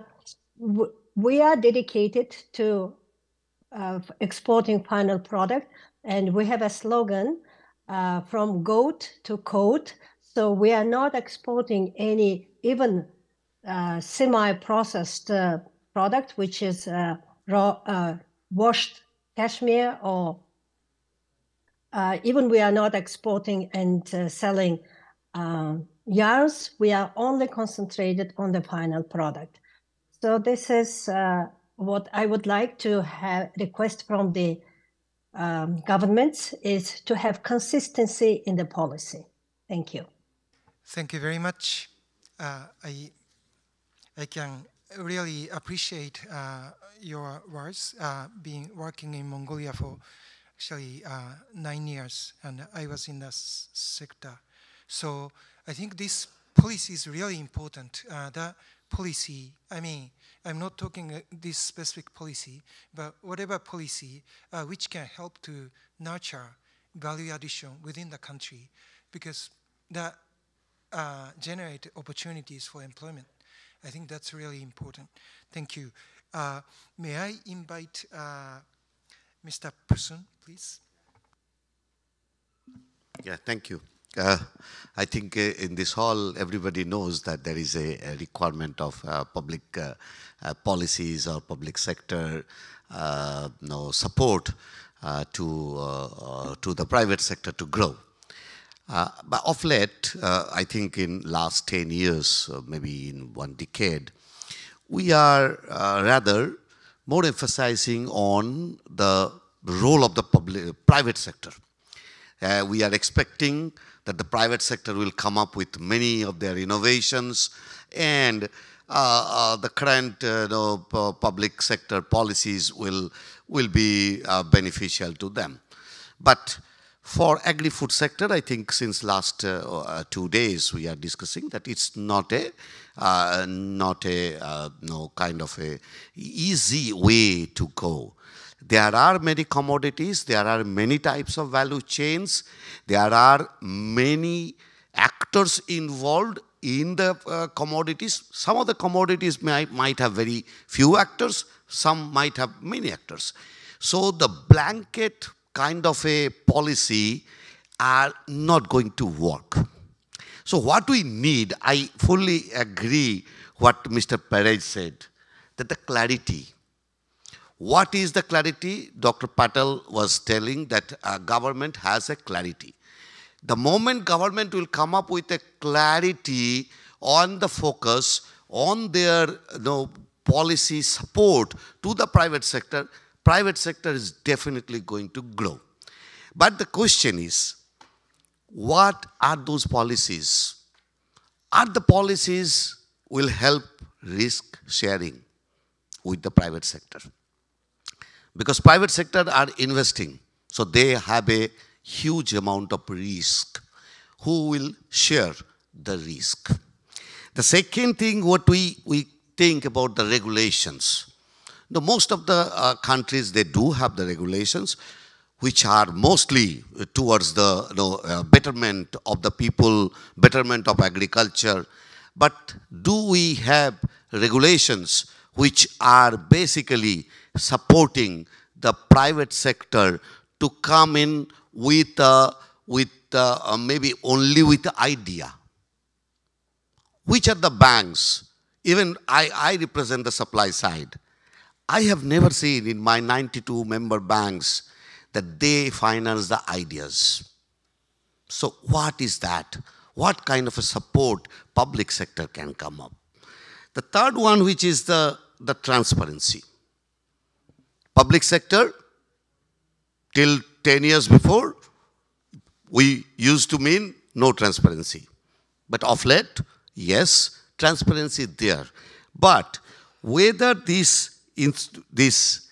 we are dedicated to uh, exporting final product, and we have a slogan, uh, from goat to coat. So we are not exporting any even uh, semi-processed uh, product, which is uh, raw, uh, washed cashmere, or uh, even we are not exporting and uh, selling uh, yarns. We are only concentrated on the final product. So this is uh, what I would like to have request from the um, governments, is to have consistency in the policy. Thank you. Thank you very much. Uh, I, I can really appreciate uh, your words. Uh, been working in Mongolia for actually uh, nine years, and I was in the sector. So I think this policy is really important. Uh, that policy, I mean, I'm not talking uh, this specific policy, but whatever policy uh, which can help to nurture value addition within the country, because that uh, generate opportunities for employment. I think that's really important. Thank you. Uh, may I invite uh, Mister Prasun, please? Yeah, thank you. Uh, I think uh, in this hall, everybody knows that there is a, a requirement of uh, public uh, uh, policies or public sector uh, no, support uh, to uh, uh, to the private sector to grow. Uh, but of late, uh, I think in last ten years, uh, maybe in one decade, we are uh, rather more emphasizing on the role of the public, private sector. Uh, we are expecting that the private sector will come up with many of their innovations, and uh, uh, the current uh, no, uh, public sector policies will, will be uh, beneficial to them. But for agri-food sector, I think since last uh, uh, two days we are discussing that it's not a uh, not a uh, no kind of a easy way to go. There are many commodities, there are many types of value chains, there are many actors involved in the uh, commodities. Some of the commodities may, might have very few actors, some might have many actors. So the blanket kind of a policy are not going to work. So what we need, I fully agree what Mister Perez said, that the clarity. What is the clarity? Doctor Patel was telling that uh, government has a clarity. The moment government will come up with a clarity on the focus, on their you know, policy support to the private sector, private sector is definitely going to grow. But the question is, what are those policies? Are the policies will help risk sharing with the private sector? Because private sector are investing, so they have a huge amount of risk. Who will share the risk? The second thing, what we, we think about the regulations. Now, most of the uh, countries, they do have the regulations, which are mostly towards the you know, uh, betterment of the people, betterment of agriculture. But do we have regulations which are basically supporting the private sector to come in with, uh, with uh, uh, maybe only with the idea? Which are the banks? Even I, I represent the supply side. I have never seen in my ninety-two member banks that they finance the ideas. So what is that? What kind of a support public sector can come up? The third one, which is the, the transparency. Public sector, till ten years before, we used to mean no transparency. But of late, yes, transparency is there. But whether this, this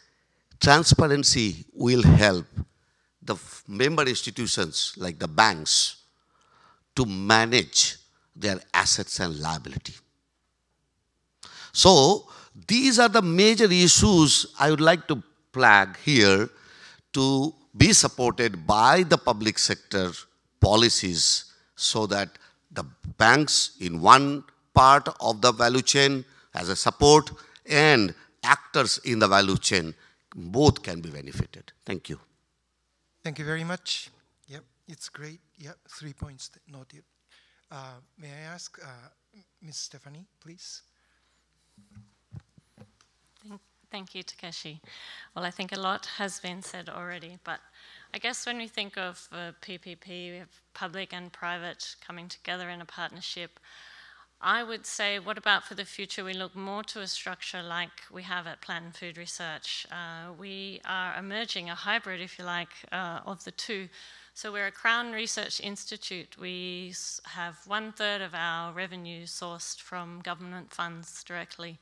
transparency will help the member institutions like the banks to manage their assets and liability. So these are the major issues I would like to flag here to be supported by the public sector policies, so that the banks in one part of the value chain as a support and actors in the value chain both can be benefited. Thank you. Thank you very much. Yep, it's great. Yep, three points noted. Uh, may I ask uh, Miz Stephanie, please? Thank you, Takeshi. Well, I think a lot has been said already, but I guess when we think of uh, P P P, we have public and private coming together in a partnership. I would say, what about for the future? We look more to a structure like we have at Plant and Food Research. Uh, we are emerging a hybrid, if you like, uh, of the two. So we're a Crown Research Institute. We have one third of our revenue sourced from government funds directly.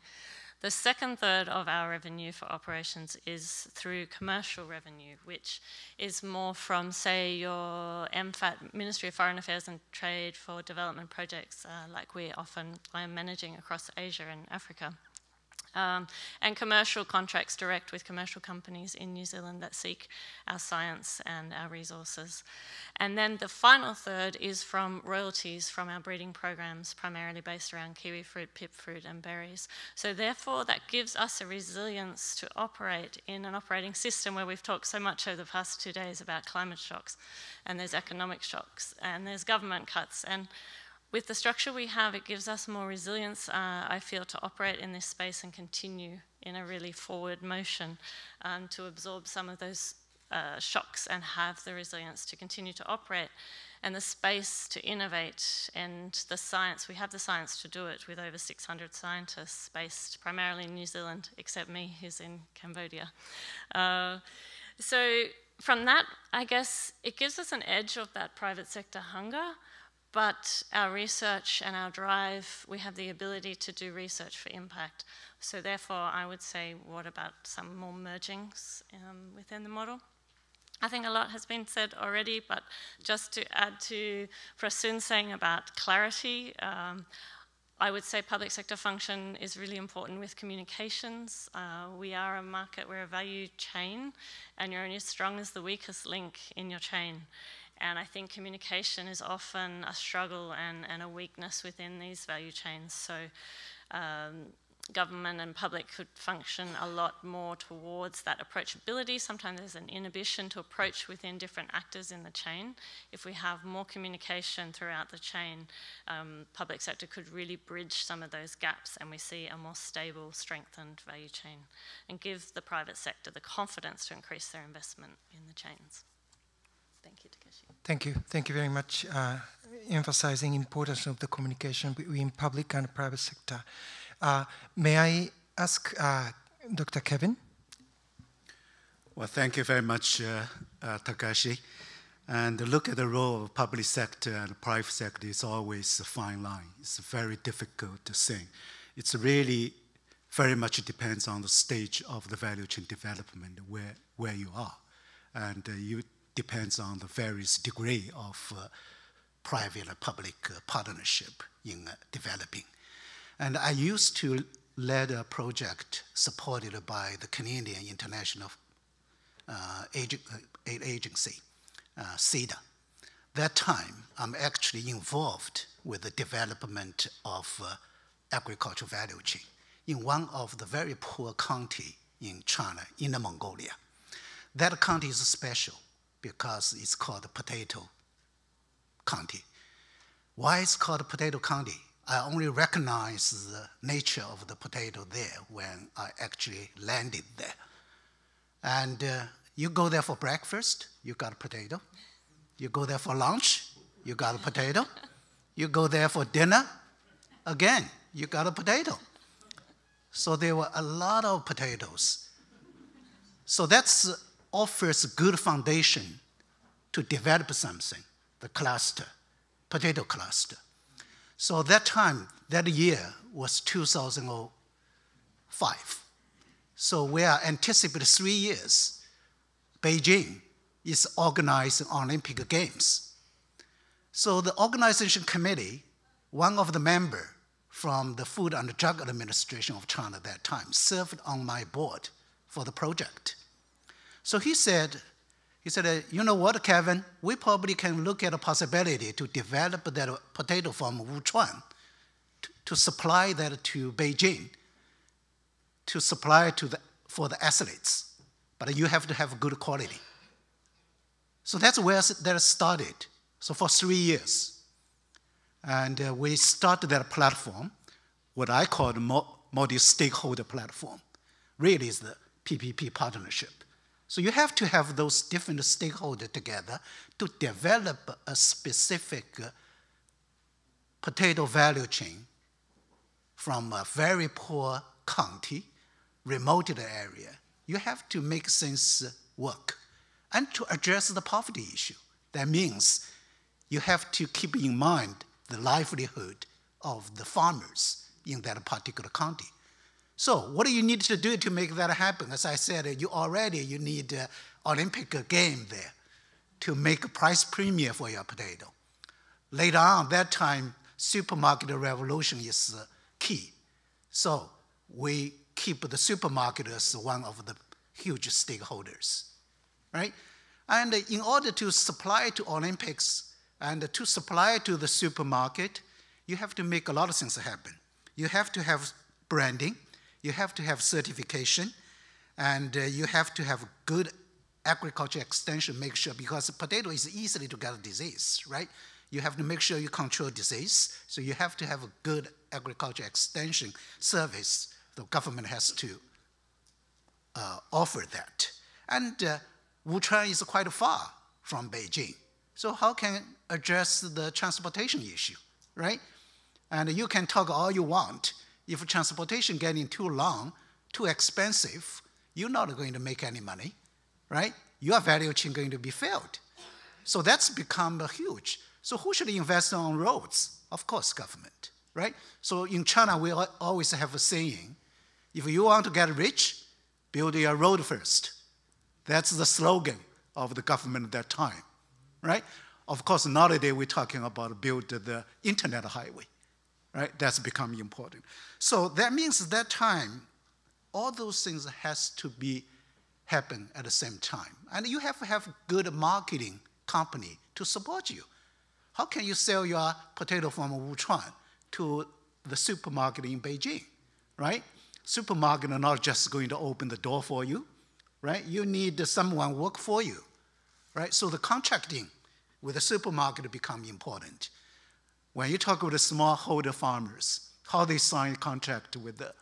The second third of our revenue for operations is through commercial revenue, which is more from, say, your M FAT, Ministry of Foreign Affairs and Trade, for development projects uh, like we often are managing across Asia and Africa. Um, and commercial contracts direct with commercial companies in New Zealand that seek our science and our resources. And then the final third is from royalties from our breeding programs, primarily based around kiwi fruit, pip fruit and berries. So therefore that gives us a resilience to operate in an operating system where we've talked so much over the past two days about climate shocks, and there's economic shocks, and there's government cuts, and with the structure we have, it gives us more resilience, uh, I feel, to operate in this space and continue in a really forward motion um, to absorb some of those uh, shocks and have the resilience to continue to operate and the space to innovate and the science. We have the science to do it with over six hundred scientists based primarily in New Zealand, except me, who's in Cambodia. Uh, so from that, I guess it gives us an edge of that private sector hunger. But our research and our drive, we have the ability to do research for impact. So therefore, I would say, what about some more mergings um, within the model? I think a lot has been said already, but just to add to Prasun saying about clarity, um, I would say public sector function is really important with communications. Uh, we are a market, we're a value chain, and you're only as strong as the weakest link in your chain. And I think communication is often a struggle and, and a weakness within these value chains. So um, government and public could function a lot more towards that approachability. Sometimes there's an inhibition to approach within different actors in the chain. If we have more communication throughout the chain, um, public sector could really bridge some of those gaps, and we see a more stable, strengthened value chain and give the private sector the confidence to increase their investment in the chains. Thank you, Takeshi. Thank you. Thank you very much. Uh, emphasizing importance of the communication between public and private sector. Uh, may I ask uh, Doctor Kevin? Well, thank you very much, uh, uh, Takeshi. And look at the role of public sector and private sector is always a fine line. It's very difficult to sing. It's really very much depends on the stage of the value chain development where where you are, and uh, you. Depends on the various degree of uh, private and public uh, partnership in uh, developing. And I used to lead a project supported by the Canadian International uh, Aid Agency, uh, C E D A. That time, I'm actually involved with the development of uh, agricultural value chain in one of the very poor county in China, Inner Mongolia. That county is special, because it's called Potato County. Why it's called Potato County? I only recognize the nature of the potato there when I actually landed there. And uh, you go there for breakfast, you got a potato. You go there for lunch, you got a potato. You go there for dinner, again, you got a potato. So there were a lot of potatoes. So that's, uh, offers a good foundation to develop something, the cluster, potato cluster. So that time, that year was two thousand five. So we are anticipating three years. Beijing is organizing Olympic Games. So the organization committee, one of the members from the Food and Drug Administration of China at that time, served on my board for the project. So he said, he said, you know what, Kevin, we probably can look at a possibility to develop that potato from Wuchuan to, to supply that to Beijing, to supply to the, for the athletes. But you have to have good quality. So that's where that started. So for three years. And uh, we started that platform, what I call the multi-stakeholder platform. Really is the P P P partnership. So you have to have those different stakeholders together to develop a specific potato value chain from a very poor county, remote area. You have to make things work and to address the poverty issue. That means you have to keep in mind the livelihood of the farmers in that particular county. So what do you need to do to make that happen? As I said, you already you need an Olympic game there to make a price premium for your potato. Later on, that time, supermarket revolution is key. So we keep the supermarket as one of the huge stakeholders, right? And in order to supply to Olympics and to supply to the supermarket, you have to make a lot of things happen. You have to have branding. You have to have certification, and uh, you have to have good agriculture extension, make sure, because potato is easily to get a disease, right? You have to make sure you control disease, so you have to have a good agriculture extension service. The government has to uh, offer that. And uh, Wuchuan is quite far from Beijing, so how can address the transportation issue, right? And you can talk all you want, if transportation getting too long, too expensive, you're not going to make any money, right? Your value chain going to be failed. So that's become huge. So who should invest on roads? Of course, government, right? So in China, we always have a saying, if you want to get rich, build your road first. That's the slogan of the government at that time, right? Of course, nowadays we're talking about build the internet highway. Right? That's become important. So that means at that time, all those things has to be happen at the same time. And you have to have good marketing company to support you. How can you sell your potato from Wuchuan to the supermarket in Beijing, right? Supermarket are not just going to open the door for you, right? You need someone work for you, right? So the contracting with the supermarket become important. When you talk with the smallholder farmers, how they sign contract with the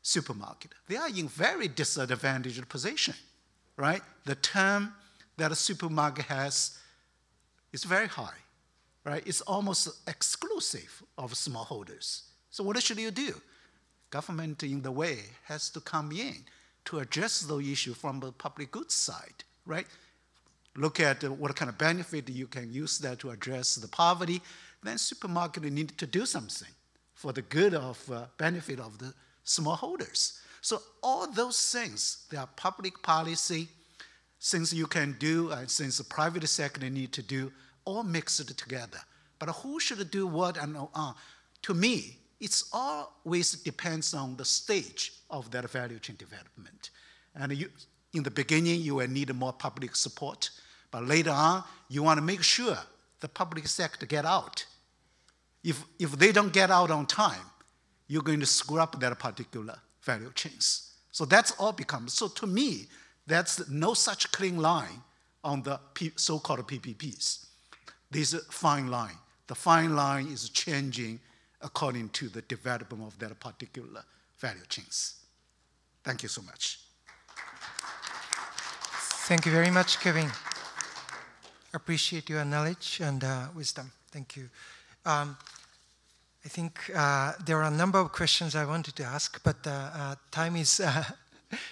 supermarket, they are in very disadvantaged position, right? The term that a supermarket has is very high, right? It's almost exclusive of smallholders. So what should you do? Government in the way has to come in to address those issues from the public goods side, right? Look at what kind of benefit you can use that to address the poverty, then supermarket need to do something for the good of uh, benefit of the smallholders. So all those things, there are public policy, things you can do, and things the private sector need to do, all mixed together. But who should do what and on? To me, it's always depends on the stage of that value chain development. And you, in the beginning, you will need more public support, but later on, you want to make sure the public sector get out. If, if they don't get out on time, you're going to screw up that particular value chains. So that's all becomes, so to me, that's no such clean line on the so-called P P Ps. There's a fine line. The fine line is changing according to the development of that particular value chains. Thank you so much. Thank you very much, Kevin. Appreciate your knowledge and uh, wisdom. Thank you. Um, I think uh, there are a number of questions I wanted to ask, but uh, uh, time is uh,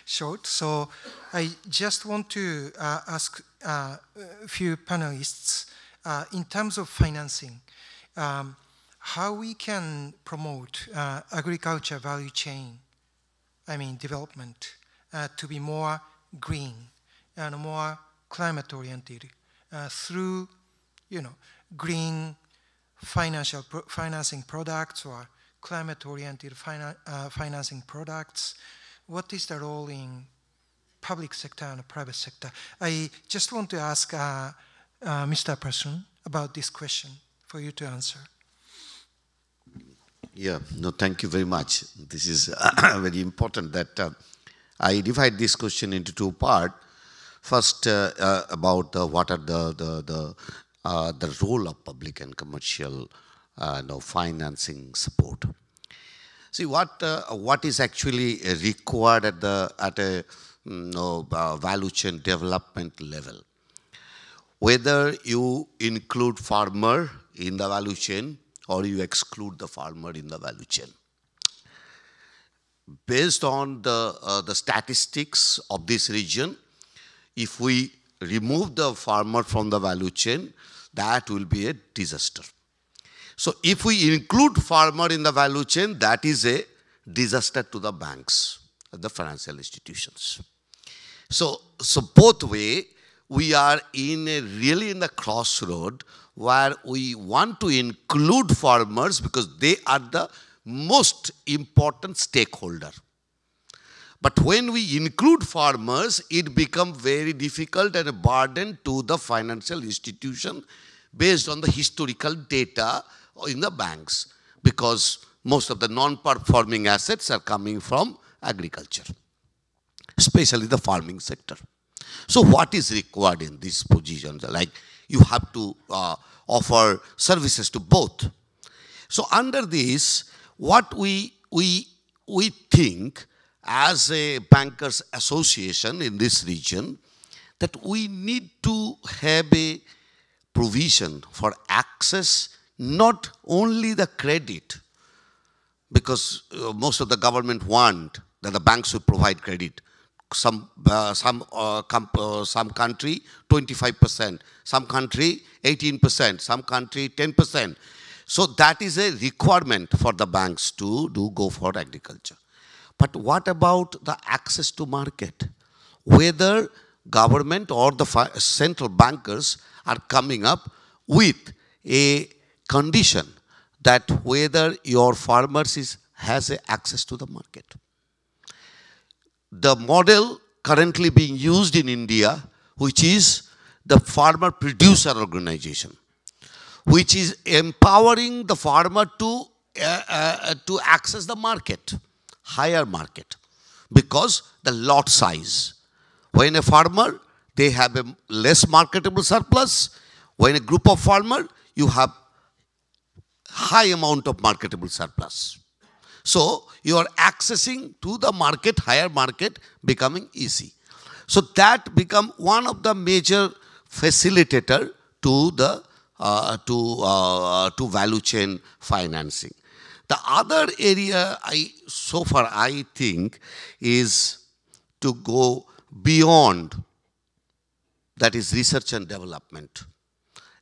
short. So I just want to uh, ask uh, a few panelists, uh, in terms of financing, um, how we can promote uh, agriculture value chain, I mean development, uh, to be more green and more climate-oriented uh, through, you know, green financial pro financing products or climate-oriented finan uh, financing products. What is the role in public sector and private sector? I just want to ask uh, uh, Mister Prasun about this question for you to answer. Yeah, no, thank you very much. This is very important that uh, I divide this question into two parts. First, uh, uh, about uh, what are the the the, uh, the role of public and commercial uh, no, financing support. See what uh, what is actually required at the at a you know, uh, value chain development level. Whether you include farmer in the value chain or you exclude the farmer in the value chain. Based on the uh, the statistics of this region. If we remove the farmer from the value chain, that will be a disaster. So if we include farmer in the value chain, that is a disaster to the banks, the financial institutions. So, so both way, we are in a, really in a crossroad where we want to include farmers because they are the most important stakeholder. But when we include farmers, it becomes very difficult and a burden to the financial institution based on the historical data in the banks, because most of the non-performing assets are coming from agriculture, especially the farming sector. So what is required in this position? Like, you have to uh, offer services to both. So under this, what we, we, we think as a bankers association in this region, that we need to have a provision for access, not only the credit, because uh, most of the government want that the banks should provide credit. Some, uh, some, uh, uh, some country, twenty-five percent, some country, eighteen percent, some country, ten percent. So that is a requirement for the banks to do go for agriculture. But what about the access to market? Whether government or the central bankers are coming up with a condition that whether your farmers is, has a access to the market. The model currently being used in India, which is the farmer producer organization, which is empowering the farmer to, uh, uh, to access the market, higher market, because the lot size. When a farmer, they have a less marketable surplus. When a group of farmer, you have high amount of marketable surplus. So you are accessing to the market, higher market, becoming easy. So that become one of the major facilitator to the uh, to uh, to value chain financing. The other area I so far I think is to go beyond that is research and development,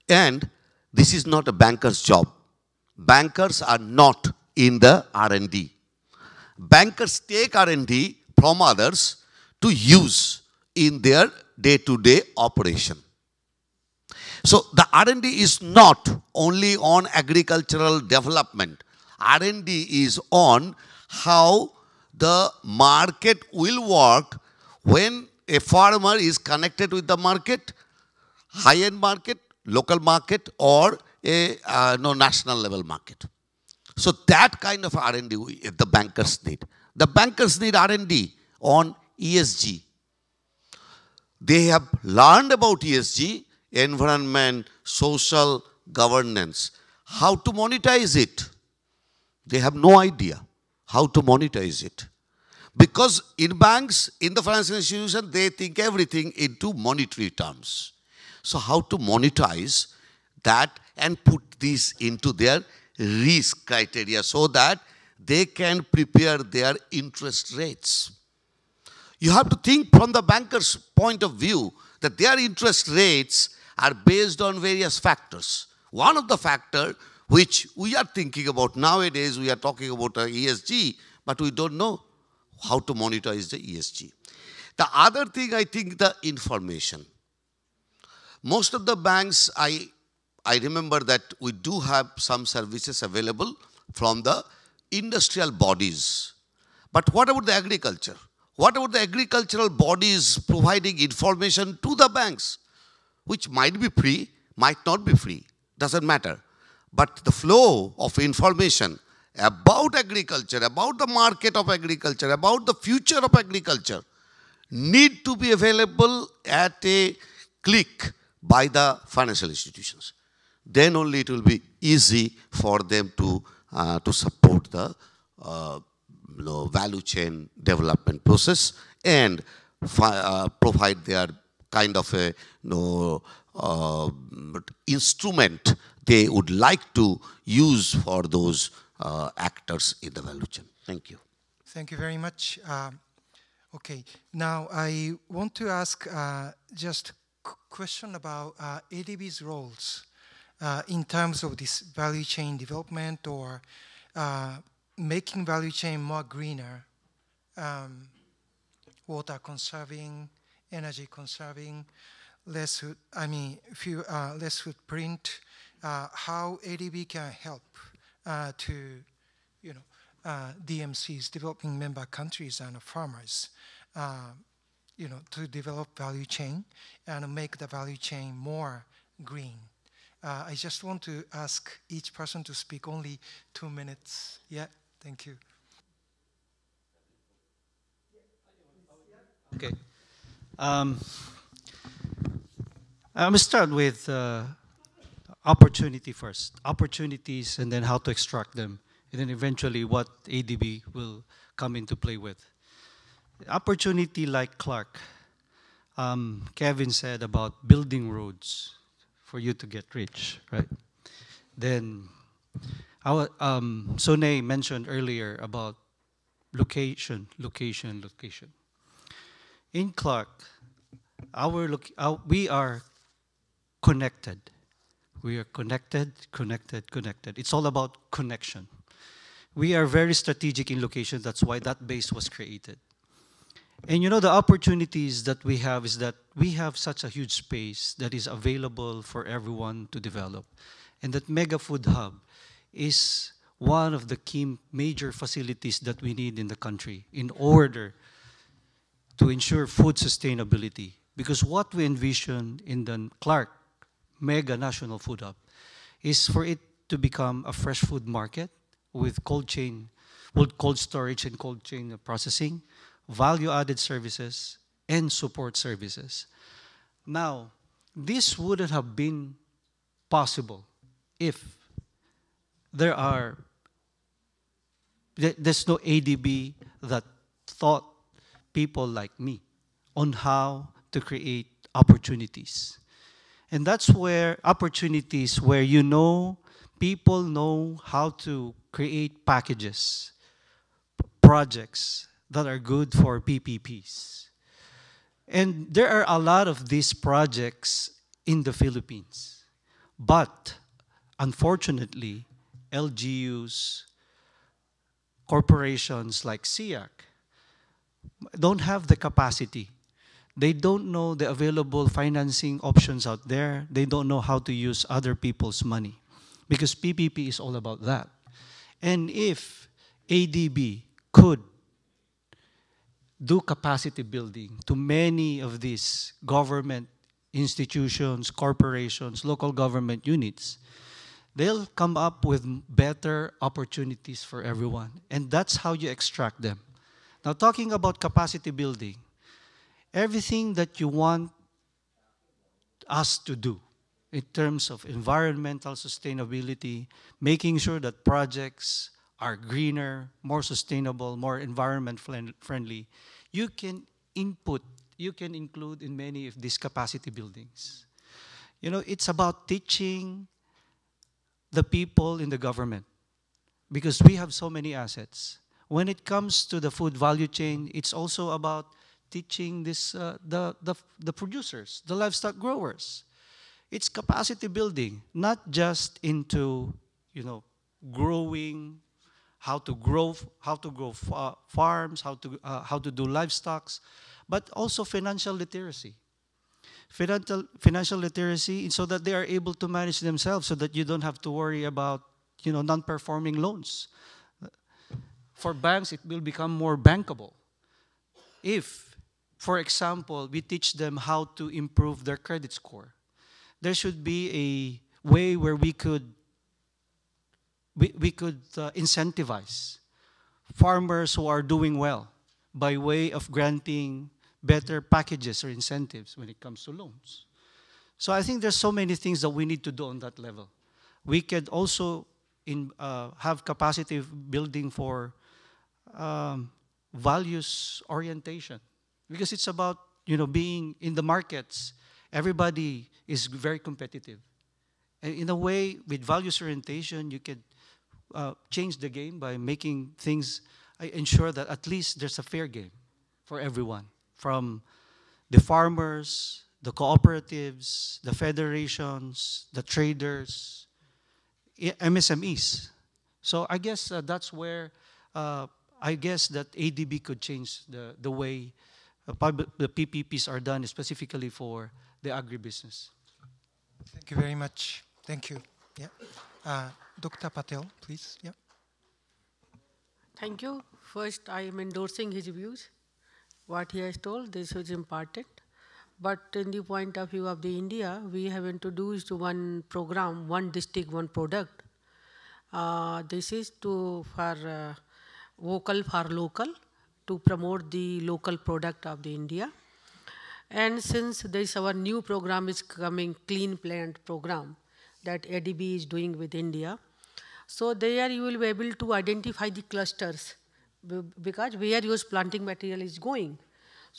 and this is not a banker's job. Bankers are not in the R and D. Bankers take R and D from others to use in their day-to-day operation. So the R and D is not only on agricultural development. R and D is on how the market will work when a farmer is connected with the market, high-end market, local market, or a uh, no national level market. So that kind of R and D the bankers need. The bankers need R and D on E S G. They have learned about E S G, environment, social, governance. How to monetize it? They have no idea how to monetize it. Because in banks, in the financial institution, they think everything into monetary terms. So how to monetize that and put this into their risk criteria so that they can prepare their interest rates. You have to think from the banker's point of view that their interest rates are based on various factors. One of the factors which we are thinking about nowadays, we are talking about E S G, but we don't know how to monetize the E S G. The other thing I think the information. Most of the banks, I I remember that we do have some services available from the industrial bodies. But what about the agriculture? What about the agricultural bodies providing information to the banks, which might be free, might not be free, doesn't matter. But the flow of information about agriculture, about the market of agriculture, about the future of agriculture, need to be available at a click by the financial institutions. Then only it will be easy for them to, uh, to support the uh, value chain development process and uh, provide their kind of a, you know, uh, instrument they would like to use for those uh, actors in the value chain. Thank you. Thank you very much. Uh, okay, now I want to ask uh, just a question about uh, A D B's roles. Uh, in terms of this value chain development or uh, making value chain more greener, um, water conserving, energy conserving, less food, I mean, few, uh, less footprint, uh, how A D B can help uh, to, you know, uh, D M Cs, developing member countries and farmers, uh, you know, to develop value chain and make the value chain more green. Uh, I just want to ask each person to speak only two minutes. Yeah, thank you. Okay. Um, I'm gonna start with uh, opportunity first. Opportunities and then how to extract them. And then eventually what A D B will come into play with. Opportunity, like Clark, um, Kevin said about building roads for you to get rich, right? Then our, um, Sunae mentioned earlier about location, location, location. In Clark, our, loc our we are connected. We are connected, connected, connected. It's all about connection. We are very strategic in location. That's why that base was created. And you know, the opportunities that we have is that we have such a huge space that is available for everyone to develop. And that mega food hub is one of the key major facilities that we need in the country in order to ensure food sustainability. Because what we envision in the Clark mega national food hub is for it to become a fresh food market with cold chain, with cold storage and cold chain processing, value-added services, and support services. Now, this wouldn't have been possible if there are, there's no A D B that taught people like me on how to create opportunities. And that's where opportunities, where you know, people know how to create packages, projects, that are good for P P Ps. And there are a lot of these projects in the Philippines. But unfortunately, L G Us, corporations like S I A C don't have the capacity. They don't know the available financing options out there. They don't know how to use other people's money. Because P P P is all about that. And if A D B could do capacity building to many of these government institutions, corporations, local government units, they'll come up with better opportunities for everyone. And that's how you extract them. Now, talking about capacity building, everything that you want us to do in terms of environmental sustainability, making sure that projects are greener, more sustainable, more environment friendly, you can input, you can include in many of these capacity buildings. You know, it's about teaching the people in the government because we have so many assets. When it comes to the food value chain, it's also about teaching this, uh, the, the, the producers, the livestock growers. It's capacity building, not just into, you know, growing, how to grow, how to grow fa farms, how to uh, how to do livestock, but also financial literacy, financial financial literacy, so that they are able to manage themselves, so that you don't have to worry about you know non-performing loans. For banks, it will become more bankable. If, for example, we teach them how to improve their credit score, there should be a way where we could. We, we could uh, incentivize farmers who are doing well by way of granting better packages or incentives when it comes to loans. So I think there's so many things that we need to do on that level. We could also in, uh, have capacity building for um, values orientation because it's about you know being in the markets. Everybody is very competitive, and in a way, with values orientation, you could Uh, change the game by making things, uh, ensure that at least there's a fair game for everyone, from the farmers, the cooperatives, the federations, the traders, M S M Es. So I guess uh, that's where uh, I guess that A D B could change the, the way uh, the P P Ps are done, specifically for the agribusiness. Thank you very much. Thank you. Yeah. Uh, Doctor Patel, please. Yeah. Thank you. First, I am endorsing his views. What he has told, this is important. But in the point of view of the India, we have introduced one program, one district, one product. Uh, this is to for uh, vocal for local, to promote the local product of the India. And since this our new program is coming, Clean Plant program, that A D B is doing with India. So there you will be able to identify the clusters, because where your planting material is going.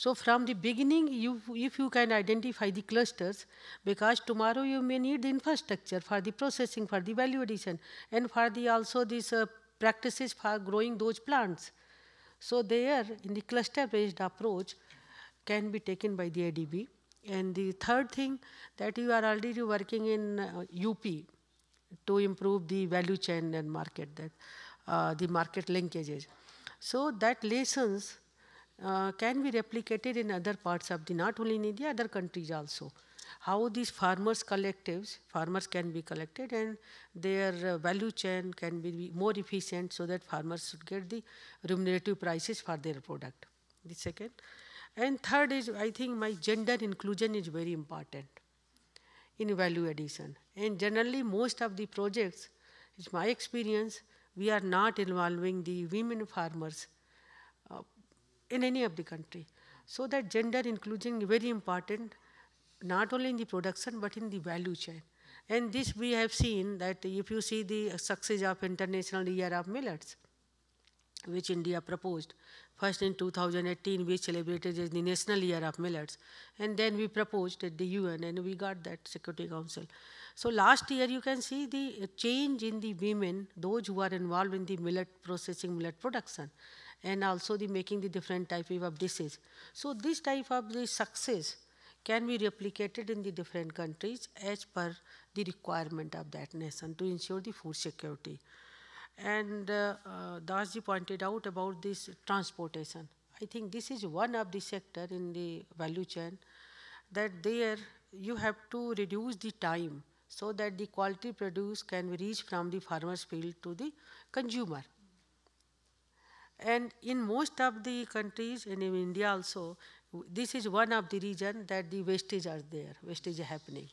So from the beginning, you, if you can identify the clusters, because tomorrow you may need the infrastructure for the processing, for the value addition, and for the also these uh, practices for growing those plants. So there, in the cluster-based approach, can be taken by the A D B. And the third thing, that you are already working in uh, U P to improve the value chain and market, that uh, the market linkages. So that lessons Uh, can be replicated in other parts of the, not only in India, other countries also. How these farmers collectives, farmers can be collected and their uh, value chain can be more efficient, so that farmers should get the remunerative prices for their product. The second. And third is, I think my gender inclusion is very important in value addition. And generally most of the projects, it's my experience, we are not involving the women farmers uh, in any of the country. So that gender inclusion is very important, not only in the production, but in the value chain. And this we have seen, that if you see the success of International Year of Millets, which India proposed. First in two thousand eighteen, we celebrated as the National Year of Millets. And then we proposed at the U N, and we got that Security Council. So last year, you can see the change in the women, those who are involved in the millet processing, millet production, and also the making the different type of dishes. So this type of the success can be replicated in the different countries as per the requirement of that nation to ensure the food security. And uh, uh, Dasji pointed out about this transportation. I think this is one of the sector in the value chain that there you have to reduce the time so that the quality produce can be reached from the farmer's field to the consumer. And in most of the countries, and in India also, this is one of the reasons that the wastage are there, wastage are happening.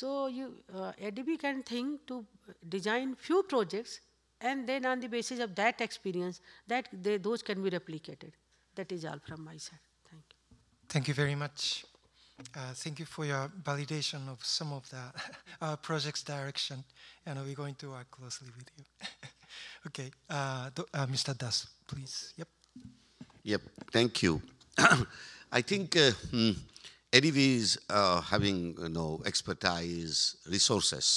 So you, uh, A D B can think to design few projects, and then on the basis of that experience, that they, those can be replicated. That is all from my side. Thank you. Thank you very much. Uh, thank you for your validation of some of the our project's direction, and we're going to work closely with you. Okay, uh, uh, Mister Das, please. Yep. Yep. Thank you. I think uh, hmm, A D B is uh, having you know expertise, resources,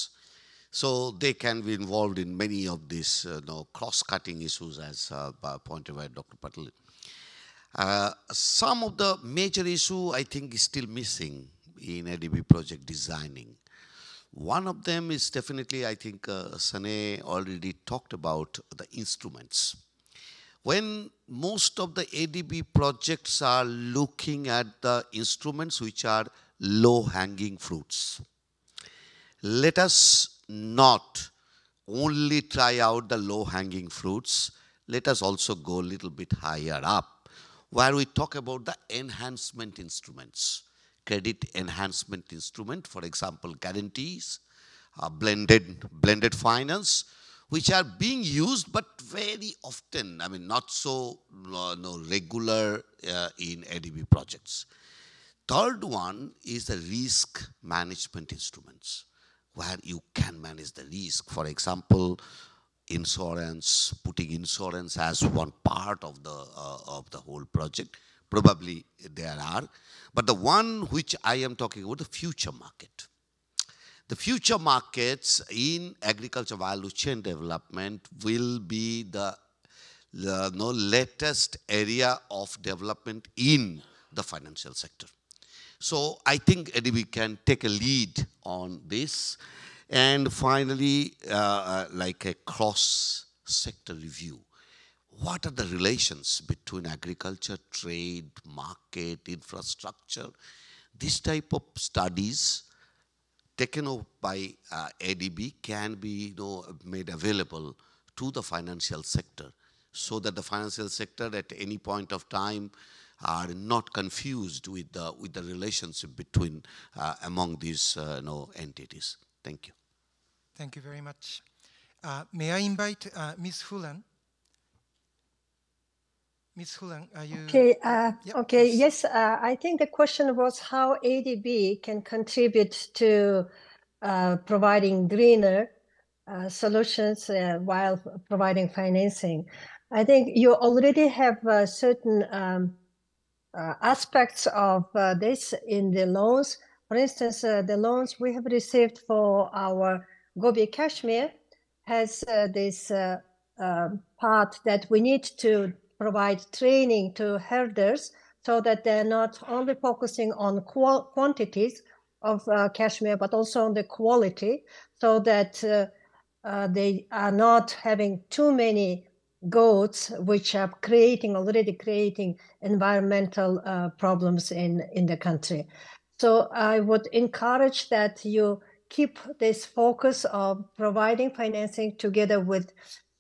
so they can be involved in many of these uh, you know cross-cutting issues, as uh, pointed by Doctor Patel. Uh, some of the major issue I think is still missing in A D B project designing. One of them is definitely, I think uh, Sunae already talked about the instruments. When most of the A D B projects are looking at the instruments which are low-hanging fruits, let us not only try out the low-hanging fruits, let us also go a little bit higher up, where we talk about the enhancement instruments. Credit enhancement instrument, for example, guarantees, uh, blended blended finance, which are being used, but very often, I mean, not so uh, no regular uh, in A D B projects. Third one is the risk management instruments, where you can manage the risk. For example, insurance, putting insurance as one part of the uh, of the whole project. Probably there are. But the one which I am talking about, the future market. The future markets in agriculture value chain development will be the, the no, latest area of development in the financial sector. So I think A D B can take a lead on this. And finally, uh, like a cross-sector review. what are the relations between agriculture, trade, market, infrastructure? This type of studies taken up by uh, A D B can be you know, made available to the financial sector, so that the financial sector at any point of time are not confused with the, with the relationship between, uh, among these uh, you know, entities. Thank you. Thank you very much. Uh, may I invite uh, Miz Hulan? Miz Hulan, are you? Okay, uh, yep. okay. yes, uh, I think the question was how A D B can contribute to uh, providing greener Uh, solutions uh, while providing financing. I think you already have uh, certain um, uh, aspects of uh, this in the loans. For instance, uh, the loans we have received for our Gobi Kashmir has uh, this uh, uh, part that we need to provide training to herders so that they're not only focusing on qual quantities of uh, Kashmir, but also on the quality, so that uh, Uh, they are not having too many goats, which are creating already creating environmental uh, problems in, in the country. So I would encourage that you keep this focus of providing financing together with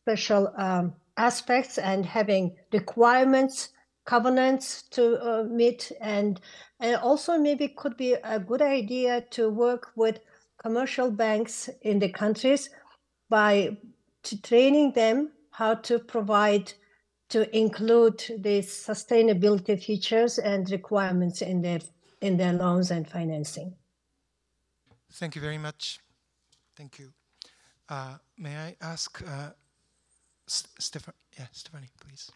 special um, aspects and having requirements, covenants to uh, meet. And, and also maybe could be a good idea to work with commercial banks in the countries by to training them how to provide, to include these sustainability features and requirements in their, in their loans and financing. Thank you very much. Thank you. Uh, may I ask uh, Stephanie, yeah, Stephanie, please.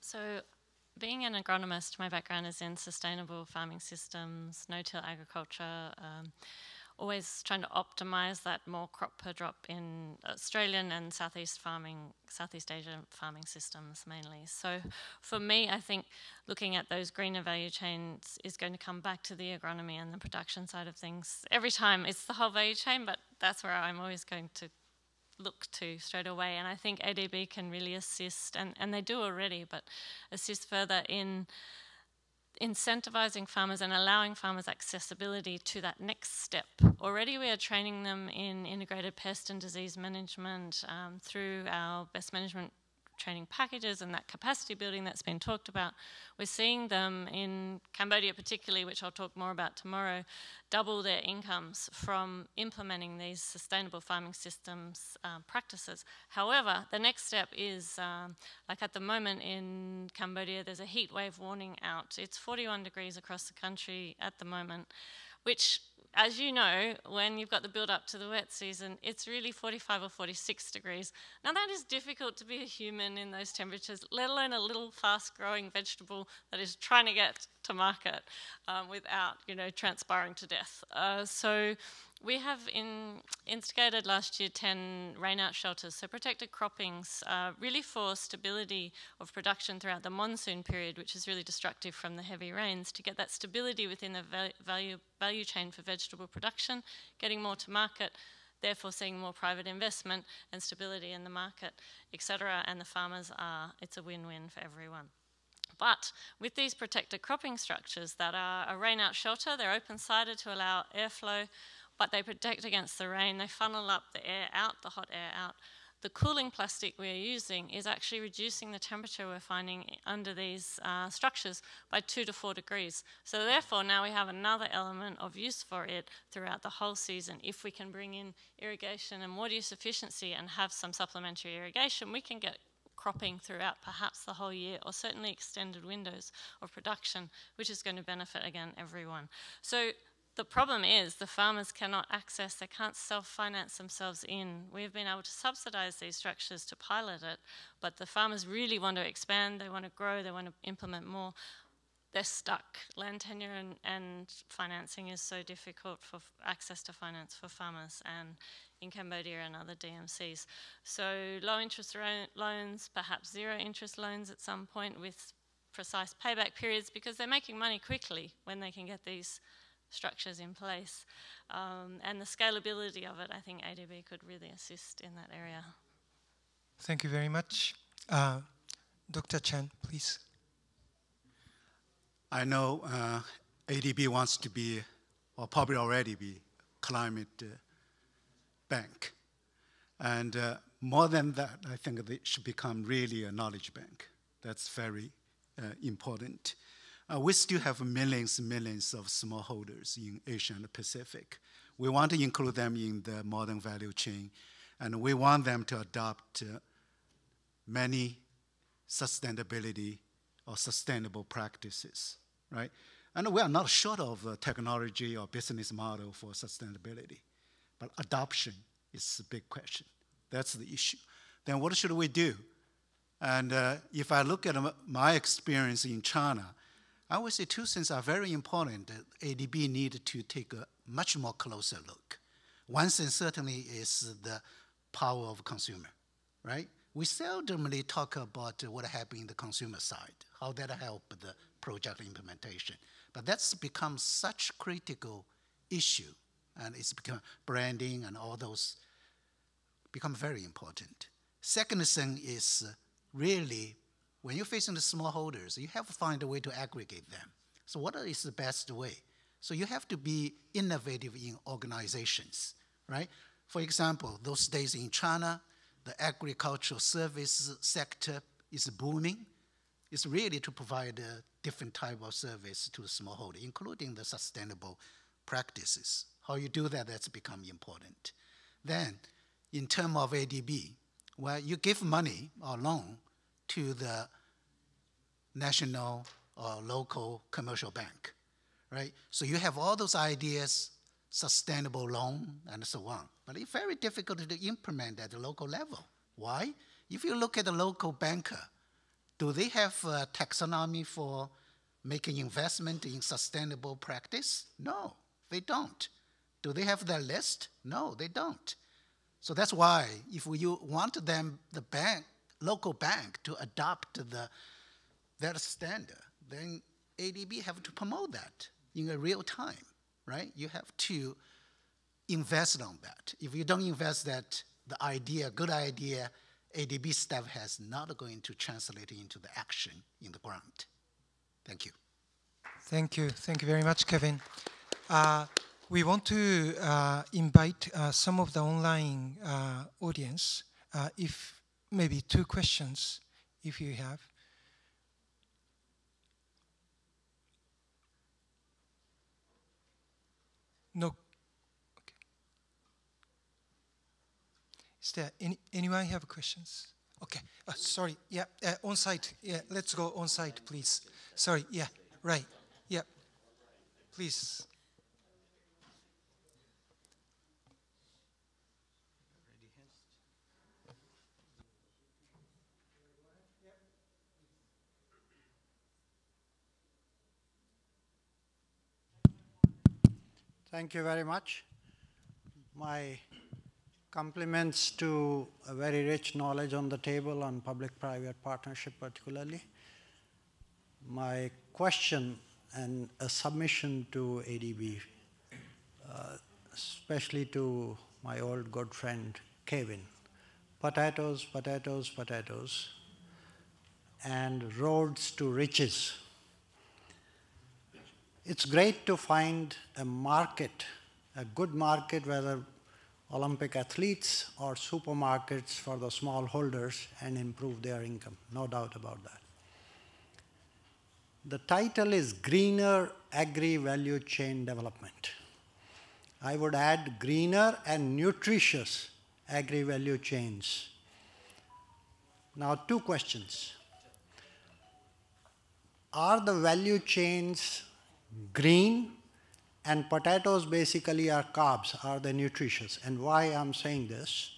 So being an agronomist, my background is in sustainable farming systems, no-till agriculture, um, always trying to optimise that more crop per drop in Australian and Southeast farming, Southeast Asian farming systems mainly. So for me, I think looking at those greener value chains is going to come back to the agronomy and the production side of things. Every time it's the whole value chain, but that's where I'm always going to look to straight away. And I think A D B can really assist, and, and they do already, but assist further in incentivizing farmers and allowing farmers accessibility to that next step. Already we are training them in integrated pest and disease management um, through our best management training packages and that capacity building that's been talked about. We're seeing them in Cambodia particularly, which I'll talk more about tomorrow, double their incomes from implementing these sustainable farming systems um, practices. However, the next step is, um, like at the moment in Cambodia, there's a heat wave warning out. It's forty-one degrees across the country at the moment, which, as you know, when you've got the build-up to the wet season, it's really forty-five or forty-six degrees. Now, that is difficult to be a human in those temperatures, let alone a little fast-growing vegetable that is trying to get to market um, without, you know, transpiring to death. Uh, so we have in, instigated last year ten rain-out shelters, so protected croppings, uh, really for stability of production throughout the monsoon period, which is really destructive from the heavy rains, to get that stability within the val value, value chain for vegetable vegetable production, getting more to market, therefore seeing more private investment and stability in the market, et cetera. And the farmers are, it's a win-win for everyone. But with these protected cropping structures that are a rain-out shelter, they're open-sided to allow airflow, but they protect against the rain, they funnel up the air out, the hot air out. The cooling plastic we're using is actually reducing the temperature we're finding under these uh, structures by two to four degrees. So therefore, now we have another element of use for it throughout the whole season. If we can bring in irrigation and water use efficiency and have some supplementary irrigation, we can get cropping throughout perhaps the whole year, or certainly extended windows of production, which is going to benefit, again, everyone. So the problem is the farmers cannot access, they can't self-finance themselves in. We've been able to subsidise these structures to pilot it, but the farmers really want to expand, they want to grow, they want to implement more. They're stuck. Land tenure and, and financing is so difficult for access to finance for farmers and in Cambodia and other D M Cs. So low interest loans, perhaps zero interest loans at some point with precise payback periods, because they're making money quickly when they can get these structures in place, um, and the scalability of it, I think A D B could really assist in that area. Thank you very much. Uh, Doctor Chen, please. I know uh, A D B wants to be, or probably already be, climate uh, bank. And uh, more than that, I think it should become really a knowledge bank. That's very uh, important. Uh, we still have millions and millions of smallholders in Asia and the Pacific. We want to include them in the modern value chain, and we want them to adopt uh, many sustainability or sustainable practices, right? And we are not short of uh, technology or business model for sustainability, but adoption is a big question. That's the issue. Then what should we do? And uh, if I look at my experience in China, I would say two things are very important. A D B need to take a much more closer look. One thing certainly is the power of consumer, right? We seldomly talk about what happened in the consumer side, how that helped the project implementation. But that's become such critical issue, and it's become branding and all those become very important. Second thing is really, when you're facing the smallholders, you have to find a way to aggregate them. So what is the best way? So you have to be innovative in organizations, right? For example, those days in China, the agricultural service sector is booming. It's really to provide a different type of service to smallholder, including the sustainable practices. How you do that, that's become important. Then, in terms of A D B, well, you give money or loan to the national or local commercial bank, right? So you have all those ideas, sustainable loan and so on, but it's very difficult to implement at the local level. Why? If you look at the local banker, do they have a taxonomy for making investment in sustainable practice? No, they don't. Do they have their list? No, they don't. So that's why if you want them, the bank, local bank to adopt the, their standard, then A D B have to promote that in a real time, right? You have to invest on that. If you don't invest that, the idea, good idea, A D B staff has not going to translate into the action in the ground. Thank you. Thank you. Thank you very much, Kevin. Uh, we want to uh, invite uh, some of the online uh, audience, uh, if maybe two questions, if you have. No. Okay. Is there any, anyone have questions? Okay. Uh, sorry. Yeah. Uh, on site. Yeah. Let's go on site, please. Sorry. Yeah. Right. Yeah. Please. Thank you very much. My compliments to a very rich knowledge on the table on public-private partnership particularly. My question and a submission to A D B, uh, especially to my old good friend Kevin. Potatoes, potatoes, potatoes, and roads to riches. It's great to find a market, a good market, whether Olympic athletes or supermarkets for the smallholders and improve their income, no doubt about that. The title is Greener Agri-Value Chain Development. I would add greener and nutritious agri-value chains. Now, two questions. Are the value chains green, and potatoes basically are carbs, are they nutritious? And why I'm saying this,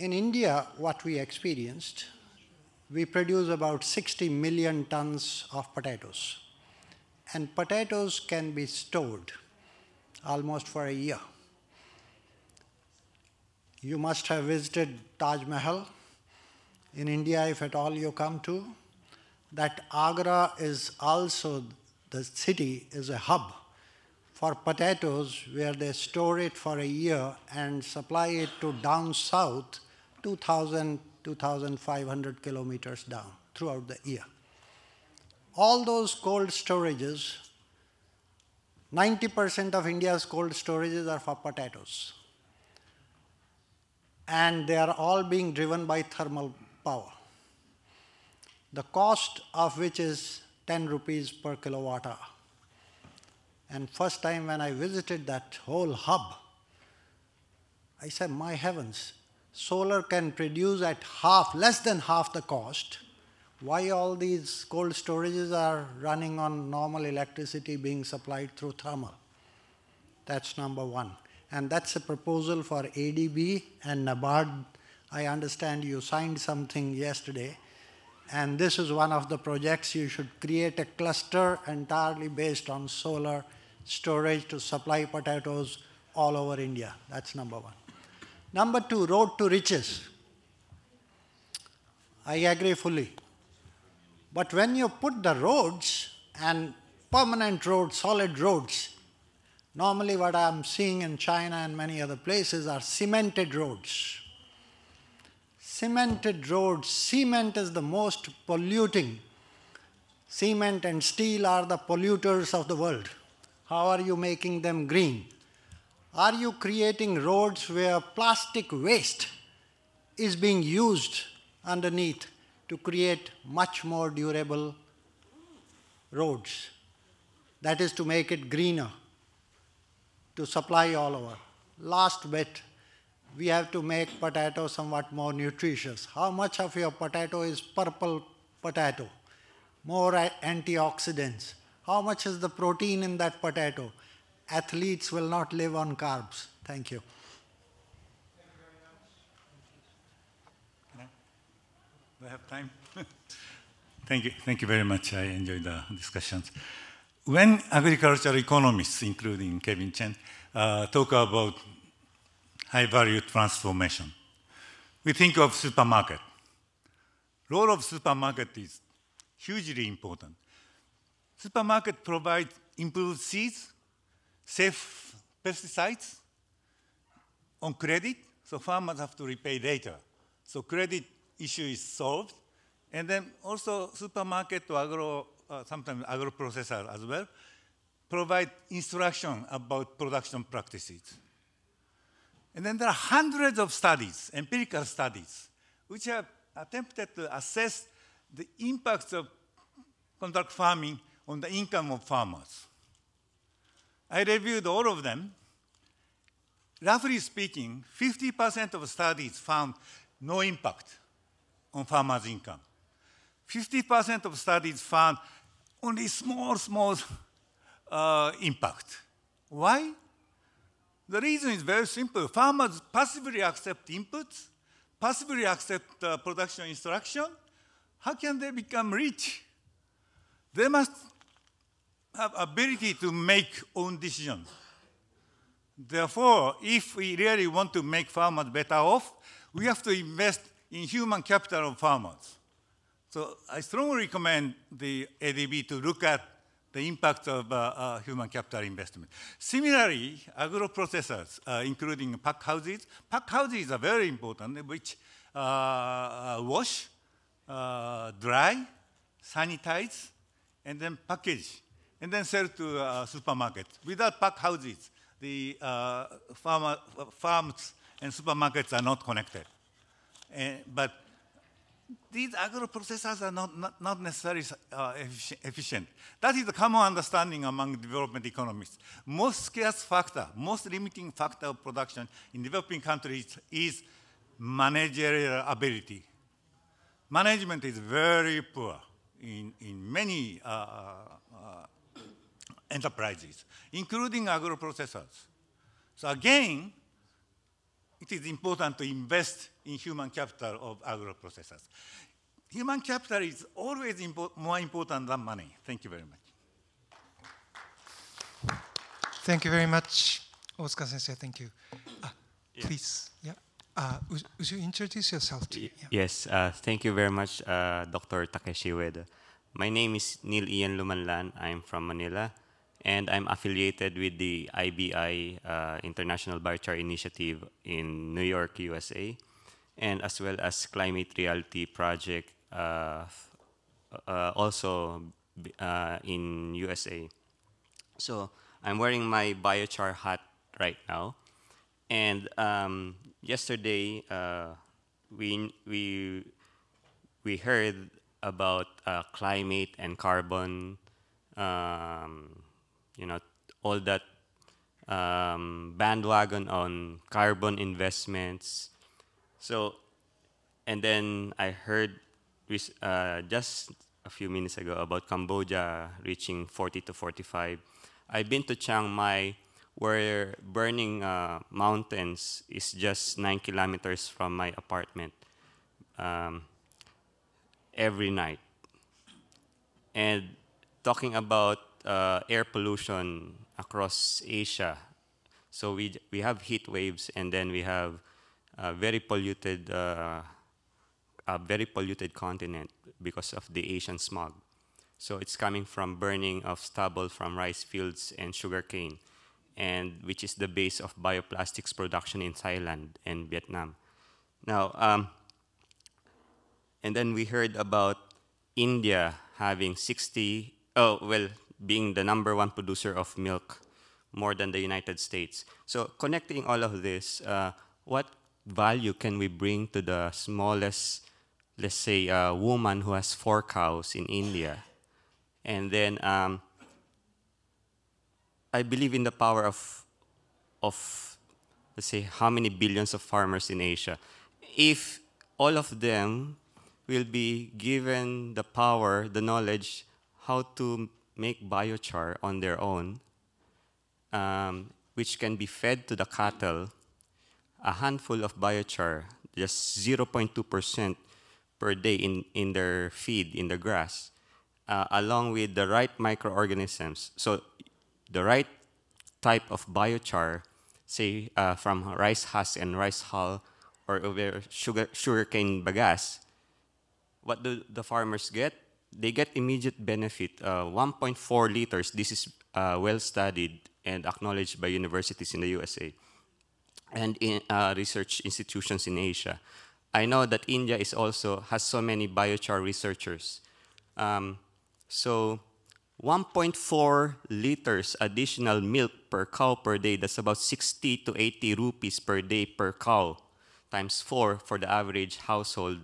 in India, what we experienced, we produce about sixty million tons of potatoes. And potatoes can be stored almost for a year. You must have visited Taj Mahal in India, if at all you come to. That Agra is also, the city is a hub for potatoes where they store it for a year and supply it to down south two thousand, two thousand five hundred kilometers down throughout the year. All those cold storages, ninety percent of India's cold storages are for potatoes. And they are all being driven by thermal power, the cost of which is ten rupees per kilowatt hour. And first time when I visited that whole hub, I said, my heavens, solar can produce at half, less than half the cost. Why all these cold storages are running on normal electricity being supplied through thermal? That's number one. And that's a proposal for A D B and NABARD. I understand you signed something yesterday. And this is one of the projects. You should create a cluster entirely based on solar storage to supply potatoes all over India. That's number one. Number two, road to riches. I agree fully. But when you put the roads and permanent roads, solid roads, normally what I'm seeing in China and many other places are cemented roads. Cemented roads, cement is the most polluting. Cement and steel are the polluters of the world. How are you making them green? Are you creating roads where plastic waste is being used underneath to create much more durable roads? That is to make it greener, to supply all over. Last bit, we have to make potato somewhat more nutritious. How much of your potato is purple potato? More antioxidants. How much is the protein in that potato? Athletes will not live on carbs. Thank you. I have time. Thank you. Thank you very much. I enjoyed the discussions. When agricultural economists, including Kevin Cheng, uh, talk about high-value transformation, we think of supermarket. Role of supermarket is hugely important. Supermarket provides improved seeds, safe pesticides on credit, so farmers have to repay later. So credit issue is solved. And then also supermarket to agro, uh, sometimes agro processor as well, provide instruction about production practices. And then there are hundreds of studies, empirical studies, which have attempted to assess the impacts of conduct farming on the income of farmers. I reviewed all of them. Roughly speaking, fifty percent of studies found no impact on farmers' income. fifty percent of studies found only small, small uh, impact. Why? The reason is very simple. Farmers passively accept inputs, passively accept uh, production instruction. How can they become rich? They must have ability to make own decisions. Therefore, if we really want to make farmers better off, we have to invest in human capital of farmers. So I strongly recommend the A D B to look at the impact of uh, uh, human capital investment. Similarly, agro-processors, uh, including pack houses. Pack houses are very important, which uh, wash, uh, dry, sanitize, and then package, and then sell to uh, supermarkets. Without pack houses, the uh, farmer, farms and supermarkets are not connected. Uh, but these agro-processors are not, not, not necessarily uh, efficient. That is the common understanding among development economists. Most scarce factor, most limiting factor of production in developing countries is managerial ability. Management is very poor in, in many uh, uh, enterprises, including agro-processors. So again, it is important to invest in human capital of agro-processors. Human capital is always impo more important than money. Thank you very much. Thank you very much, Otsuka Sensei. Thank you. Uh, yeah. Please, yeah. Uh, would, would you introduce yourself to me? Yeah. Yes, uh, thank you very much, uh, Doctor Takeshi Ueda. My name is Neil Ian Lumanlan. I'm from Manila, and I'm affiliated with the I B I, uh, International Biochar Initiative in New York, U S A. and as well as climate reality project uh, uh, also uh, in U S A. So I'm wearing my biochar hat right now. And um, yesterday uh, we, we, we heard about uh, climate and carbon, um, you know, all that um, bandwagon on carbon investments. So, and then I heard uh, just a few minutes ago about Cambodia reaching forty to forty-five. I've been to Chiang Mai, where burning uh, mountains is just nine kilometers from my apartment um, every night. And talking about uh, air pollution across Asia, so we we have heat waves, and then we have a very polluted uh, a very polluted continent because of the Asian smog. So it's coming from burning of stubble from rice fields and sugarcane, and which is the base of bioplastics production in Thailand and Vietnam. Now, um, and then we heard about India having sixty, oh, well, being the number one producer of milk, more than the United States. So connecting all of this, uh, what value can we bring to the smallest, let's say, a uh, woman who has four cows in India? And then, um, I believe in the power of, of, let's say, how many billions of farmers in Asia. If all of them will be given the power, the knowledge, how to make biochar on their own, um, which can be fed to the cattle, a handful of biochar, just zero point two percent per day in, in their feed, in the grass, uh, along with the right microorganisms. So the right type of biochar, say uh, from rice husk and rice hull or over sugar, sugarcane bagasse, what do the farmers get? They get immediate benefit, uh, one point four liters. This is uh, well studied and acknowledged by universities in the U S A and in uh, research institutions in Asia. I know that India is also has so many biochar researchers. Um, so one point four liters additional milk per cow per day, that's about sixty to eighty rupees per day per cow, times four for the average household.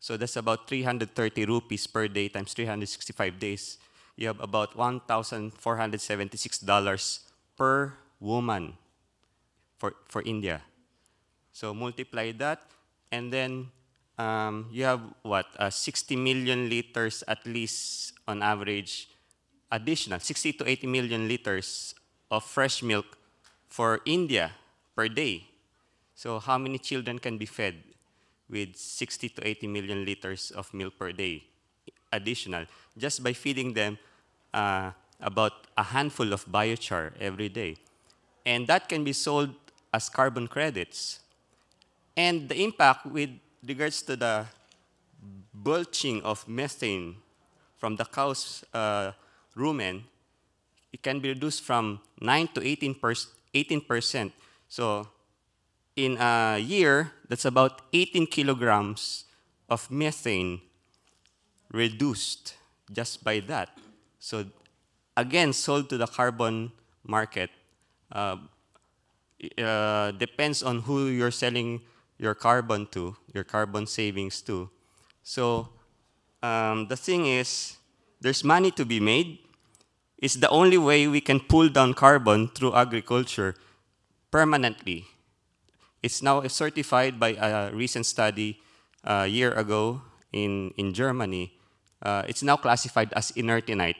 So that's about three hundred thirty rupees per day times three hundred sixty-five days. You have about one thousand four hundred seventy-six dollars per woman for, for India. So multiply that, and then um, you have, what, uh, sixty million liters at least on average, additional sixty to eighty million liters of fresh milk for India per day. So how many children can be fed with sixty to eighty million liters of milk per day additional, just by feeding them uh, about a handful of biochar every day? And that can be sold as carbon credits. And the impact with regards to the belching of methane from the cow's uh, rumen, it can be reduced from nine to eighteen percent. So in a year, that's about eighteen kilograms of methane reduced just by that. So again, sold to the carbon market. Uh, uh, depends on who you're selling your carbon to, your carbon savings to. So um, the thing is, there's money to be made. It's the only way we can pull down carbon through agriculture permanently. It's now certified by a recent study a year ago in, in Germany. Uh, it's now classified as inertinite.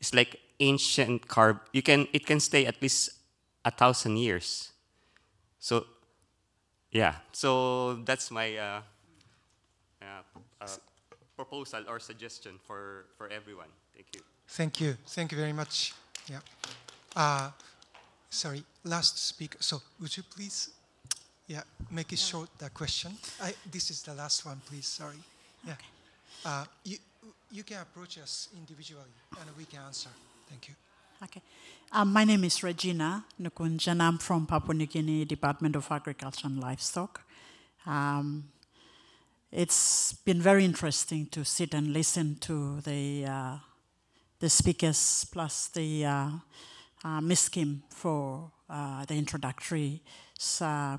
It's like ancient carbon. You can, it can stay at least a thousand years. So, yeah. So that's my uh, uh, uh, proposal or suggestion for, for everyone. Thank you. Thank you. Thank you very much. Yeah. Uh, sorry, last speaker. So would you please? Yeah, make it yeah. short, that question. I, this is the last one, please, sorry. Yeah. Okay. Uh, you, you can approach us individually, and we can answer. Thank you. Okay. Um, my name is Regina Nukunjan. I'm from Papua New Guinea, Department of Agriculture and Livestock. Um, it's been very interesting to sit and listen to the uh, the speakers, plus the uh, uh, Miz Kim for uh, the introductory uh,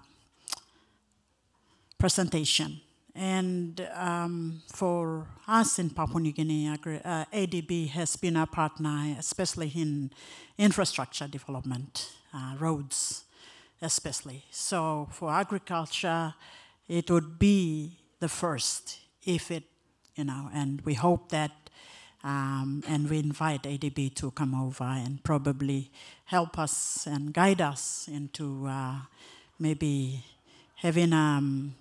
presentation. And um, for us in Papua New Guinea, uh, A D B has been a partner, especially in infrastructure development, uh, roads especially. So for agriculture, it would be the first if it, you know, and we hope that, um, and we invite A D B to come over and probably help us and guide us into uh, maybe having um,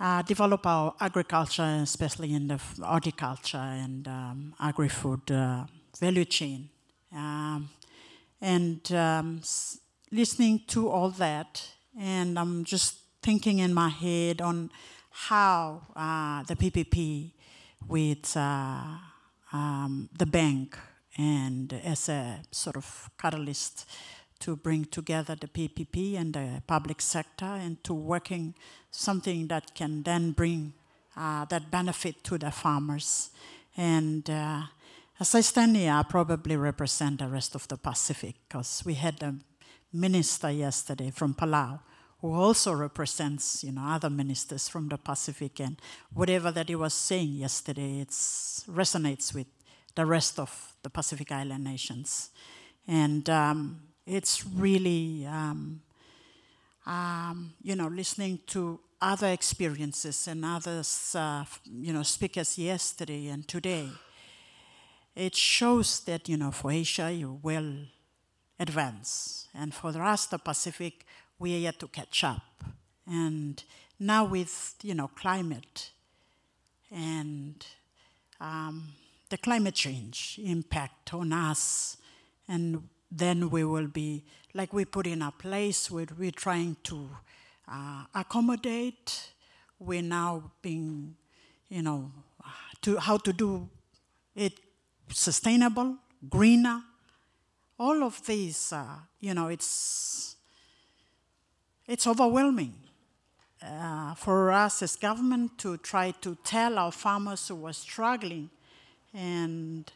Uh, develop our agriculture, especially in the horticulture and um, agri-food uh, value chain. Um, and um, s listening to all that, and I'm just thinking in my head on how uh, the P P P with uh, um, the bank and as a sort of catalyst to bring together the P P P and the public sector and to working something that can then bring uh, that benefit to the farmers. And uh, as I stand here, I probably represent the rest of the Pacific, because we had a minister yesterday from Palau who also represents, you know, other ministers from the Pacific, and whatever that he was saying yesterday, it resonates with the rest of the Pacific Island nations. And um, it's really, um, um, you know, listening to other experiences and others, uh, you know, speakers yesterday and today. It shows that, you know, for Asia, you're well advanced. And for the rest of the Pacific, we are yet to catch up. And now with, you know, climate and um, the climate change impact on us, and then we will be, like we put in a place where we're trying to uh, accommodate. We're now being, you know, to how to do it sustainable, greener. All of these, uh, you know, it's, it's overwhelming uh, for us as government to try to tell our farmers who are struggling and